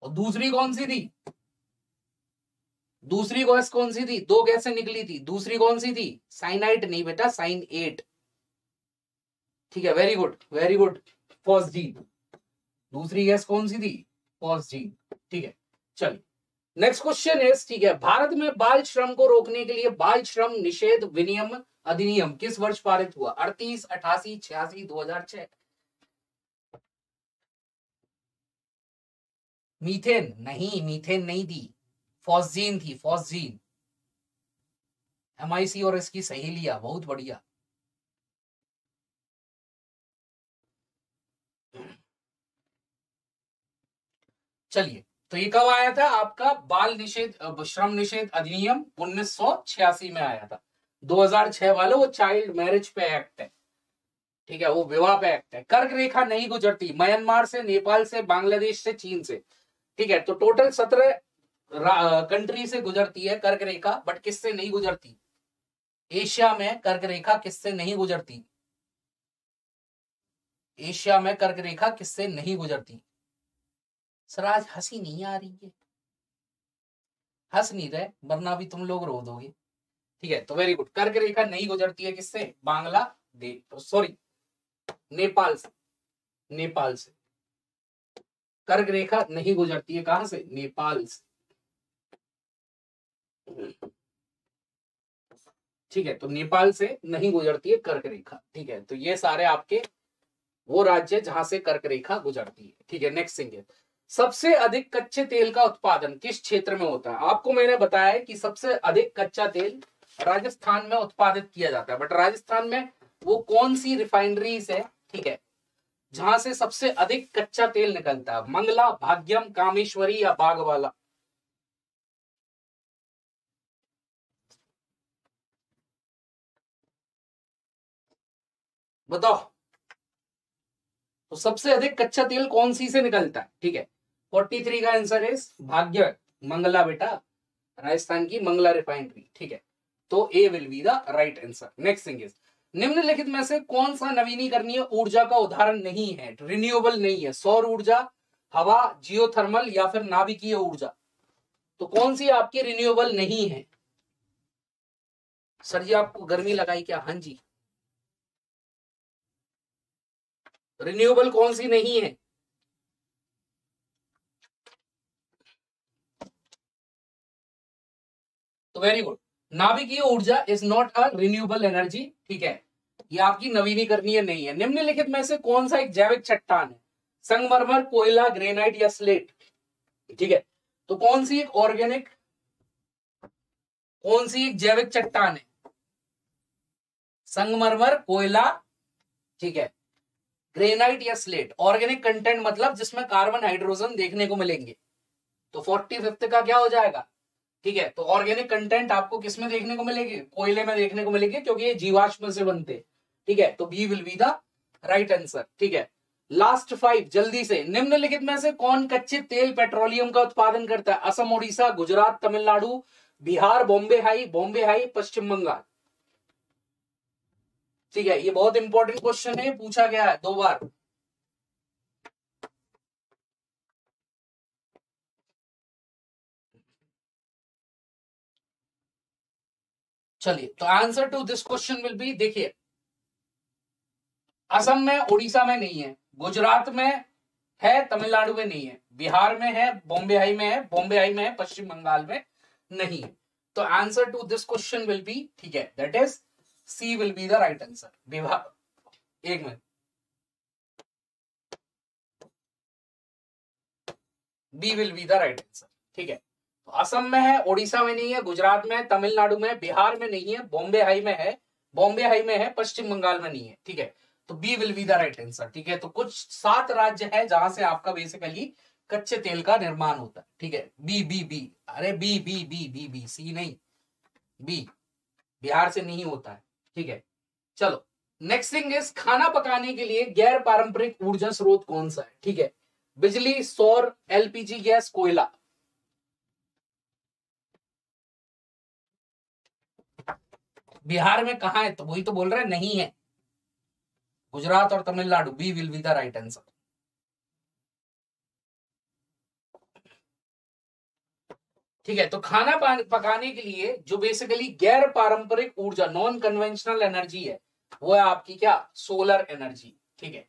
और दूसरी कौन सी थी, दूसरी गैस कौन सी थी, दो गैसें निकली थी, दूसरी कौन सी थी, साइनाइट नहीं बेटा साइनाइट, ठीक है वेरी गुड फॉस्जीन, दूसरी गैस कौन सी थी फॉस्जीन, ठीक है। चलिए नेक्स्ट क्वेश्चन है, ठीक है, भारत में बाल श्रम को रोकने के लिए बाल श्रम निषेध विनियम अधिनियम किस वर्ष पारित हुआ, 38, 88, 86, 2006। मीथेन नहीं, मीथेन नहीं थी, फॉस्जीन थी, फॉस्जीन, एमआईसी और इसकी सहेलियां, बहुत बढ़िया। चलिए तो ये कब आया था आपका बाल निषेध श्रम निषेध अधिनियम, 1986 में आया था। 2006 वाला वो चाइल्ड मैरिज पे एक्ट है, ठीक है वो विवाह पे एक्ट है। कर्क रेखा नहीं गुजरती म्यांमार से, नेपाल से, बांग्लादेश से, चीन से, ठीक है। तो टोटल 17 कंट्री से गुजरती है कर्क रेखा, बट किससे नहीं गुजरती, एशिया में कर्क रेखा किससे नहीं गुजरती, एशिया में कर्क रेखा किससे नहीं गुजरती। सर आज हंसी नहीं आ रही है, हंस नहीं रहे वरना भी तुम लोग रो दोगे, ठीक है। तो वेरी गुड, कर्क रेखा नहीं गुजरती है किससे, बांग्लादेश सॉरी नेपाल से, नेपाल से कर्क रेखा नहीं गुजरती है, कहां से, नेपाल से, ठीक है। तो नेपाल से नहीं गुजरती है कर्क रेखा, ठीक है। तो ये सारे आपके वो राज्य जहां से कर्क रेखा गुजरती है, ठीक है। नेक्स्ट सिंगल, सबसे अधिक कच्चे तेल का उत्पादन किस क्षेत्र में होता है, आपको मैंने बताया है कि सबसे अधिक कच्चा तेल राजस्थान में उत्पादित किया जाता है, बट राजस्थान में वो कौन सी रिफाइनरीज है, ठीक है, जहां से सबसे अधिक कच्चा तेल निकलता है, मंगला, भाग्यम, कामेश्वरी या बागवाला। बताओ तो सबसे अधिक कच्चा तेल कौन सी से निकलता है, ठीक है। 43 का आंसर है भाग्य, मंगला बेटा, राजस्थान की मंगला रिफाइनरी, ठीक है। तो A will be the right answer. Next thing is, निम्नलिखित में से कौन सा नवीनीकरणीय ऊर्जा का उदाहरण नहीं है, रिन्यूएबल नहीं है, सौर ऊर्जा, हवा, जियोथर्मल या फिर नाभिकीय ऊर्जा। तो कौन सी आपकी रिन्यूएबल नहीं है। सर जी आपको गर्मी लगाई क्या, हां जी, रिन्यूएबल कौन सी नहीं है, तो वेरी गुड, नाभिकीय ऊर्जा is not a renewable energy, ठीक है, ये आपकी नवीनीकरणीय नहीं है। निम्नलिखित में से कौन सा एक जैविक चट्टान है, संगमरमर, कोयला, ग्रेनाइट या स्लेट, ठीक है। तो कौन सी एक ऑर्गेनिक, कौन सी एक जैविक चट्टान है, संगमरमर, कोयला, ठीक है, ग्रेनाइट या स्लेट। ऑर्गेनिक कंटेंट मतलब जिसमें कार्बन, हाइड्रोजन देखने को मिलेंगे। तो 45 का क्या हो जाएगा, ठीक है। तो ऑर्गेनिक कंटेंट आपको किसमें देखने को मिलेगी, कोयले में देखने को मिलेगी, क्योंकि ये जीवाश्म से बनते हैं, ठीक है। तो B will be the right answer, ठीक है। लास्ट 5 जल्दी से, निम्नलिखित में से कौन कच्चे तेल पेट्रोलियम का उत्पादन करता है, असम, ओडिशा, गुजरात, तमिलनाडु, बिहार, बॉम्बे हाई, पश्चिम बंगाल, ठीक है। ये बहुत इंपॉर्टेंट क्वेश्चन है, पूछा गया है 2 बार। चलिए तो answer to this question will be, देखिए असम में, ओडिशा में नहीं है, गुजरात में है, तमिलनाडु में नहीं है, बिहार में है, बॉम्बे हाई में है, पश्चिम बंगाल में नहीं है। तो answer to this question will be, ठीक है, that is C will be the right answer। विभाग, एक minute, B will be the right answer, ठीक है। तो असम में है, ओडिशा में नहीं है, गुजरात में, तमिलनाडु में, बिहार में नहीं है, बॉम्बे हाई में है, पश्चिम बंगाल में नहीं है, ठीक है। तो B will be the right answer, ठीक है। तो कुछ 7 राज्य है जहां से आपका बेसिकली कच्चे तेल का निर्माण होता है, ठीक है। बी, सी नहीं, बी बिहार से नहीं होता है, ठीक है। चलो नेक्स्ट थिंग इज, खाना पकाने के लिए गैर पारंपरिक ऊर्जा स्रोत कौन सा है, ठीक है, बिजली, सौर, एलपीजी गैस, कोयला। बिहार में कहां है, तो वही तो बोल रहे हैं, नहीं है, गुजरात और Tamil Nadu. B will be the right answer. ठीक है। तो खाना पकाने के लिए जो बेसिकली गैर पारंपरिक ऊर्जा नॉन कन्वेंशनल एनर्जी है वो है आपकी क्या, सोलर एनर्जी। ठीक है,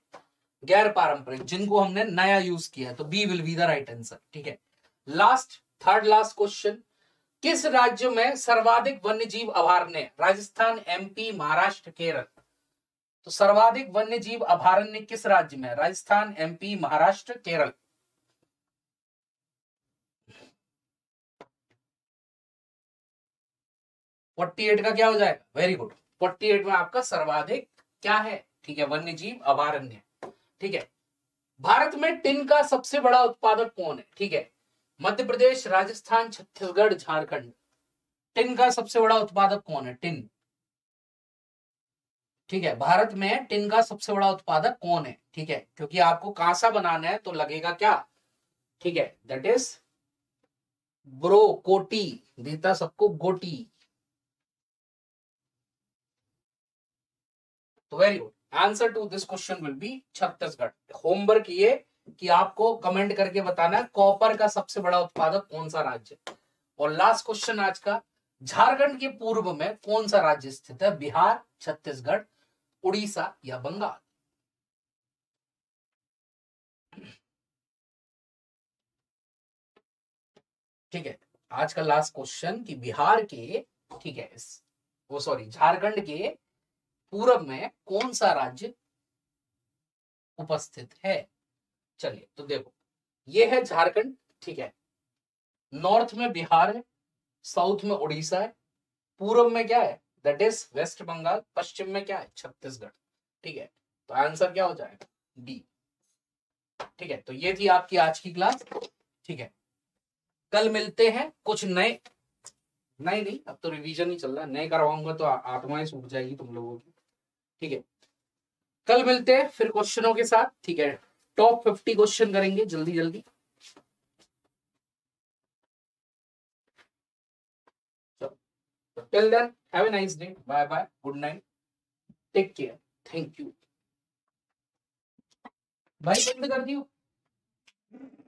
गैर पारंपरिक जिनको हमने नया यूज किया, तो B will be the right answer. ठीक है, लास्ट थर्ड लास्ट क्वेश्चन, किस राज्य में सर्वाधिक वन्य जीव अभयारण्य? राजस्थान, एमपी, महाराष्ट्र, केरल। तो सर्वाधिक वन्य जीव अभयारण्य किस राज्य में? Rajasthan, MP, Maharashtra, Kerala. Forty eight का क्या हो जाएगा? वेरी गुड, 48 में आपका सर्वाधिक क्या है, ठीक है, वन्य जीव अभयारण्य। ठीक है, भारत में टिन का सबसे बड़ा उत्पादक कौन है? ठीक है, मध्य प्रदेश, राजस्थान, छत्तीसगढ़, झारखंड। टिन का सबसे बड़ा उत्पादक कौन है? टिन। ठीक है, भारत में टिन का सबसे बड़ा उत्पादक कौन है? ठीक है, क्योंकि आपको कांसा बनाना है तो लगेगा क्या, ठीक है, दैट इज ब्रो कोटी, देता सबको गोटी। तो very good, answer to this question will be Chhattisgarh. Homework ये कि आपको कमेंट करके बताना कॉपर का सबसे बड़ा उत्पादक कौन सा राज्य। और लास्ट क्वेश्चन आज का, झारखंड के पूर्व में कौन सा राज्य स्थित है? बिहार, छत्तीसगढ़, उड़ीसा या बंगाल। ठीक है, आज का लास्ट क्वेश्चन कि बिहार के, ठीक है, वो सॉरी, झारखंड के पूर्व में कौन सा राज्य उपस्थित है। चलिए, तो देखो ये है झारखंड, ठीक है, नॉर्थ में बिहार है, साउथ में उड़ीसा है, पूर्व में क्या है, दैट इज वेस्ट बंगाल, पश्चिम में क्या है, छत्तीसगढ़। ठीक है, तो आंसर क्या हो जाएगा? डी। ठीक है, तो ये थी आपकी आज की क्लास। ठीक है, कल मिलते हैं कुछ नए, नहीं अब तो रिवीजन ही चल रहा है, नहीं करवाऊंगा तो आत्माएं सूख जाएगी तुम लोगों की। ठीक है, कल मिलते हैं फिर क्वेश्चनों के साथ। ठीक है, टॉप 50 क्वेश्चन करेंगे जल्दी जल्दी। चलो, till then have a nice day, bye bye, good night, take care, thank you. भाई बंद कर दियो।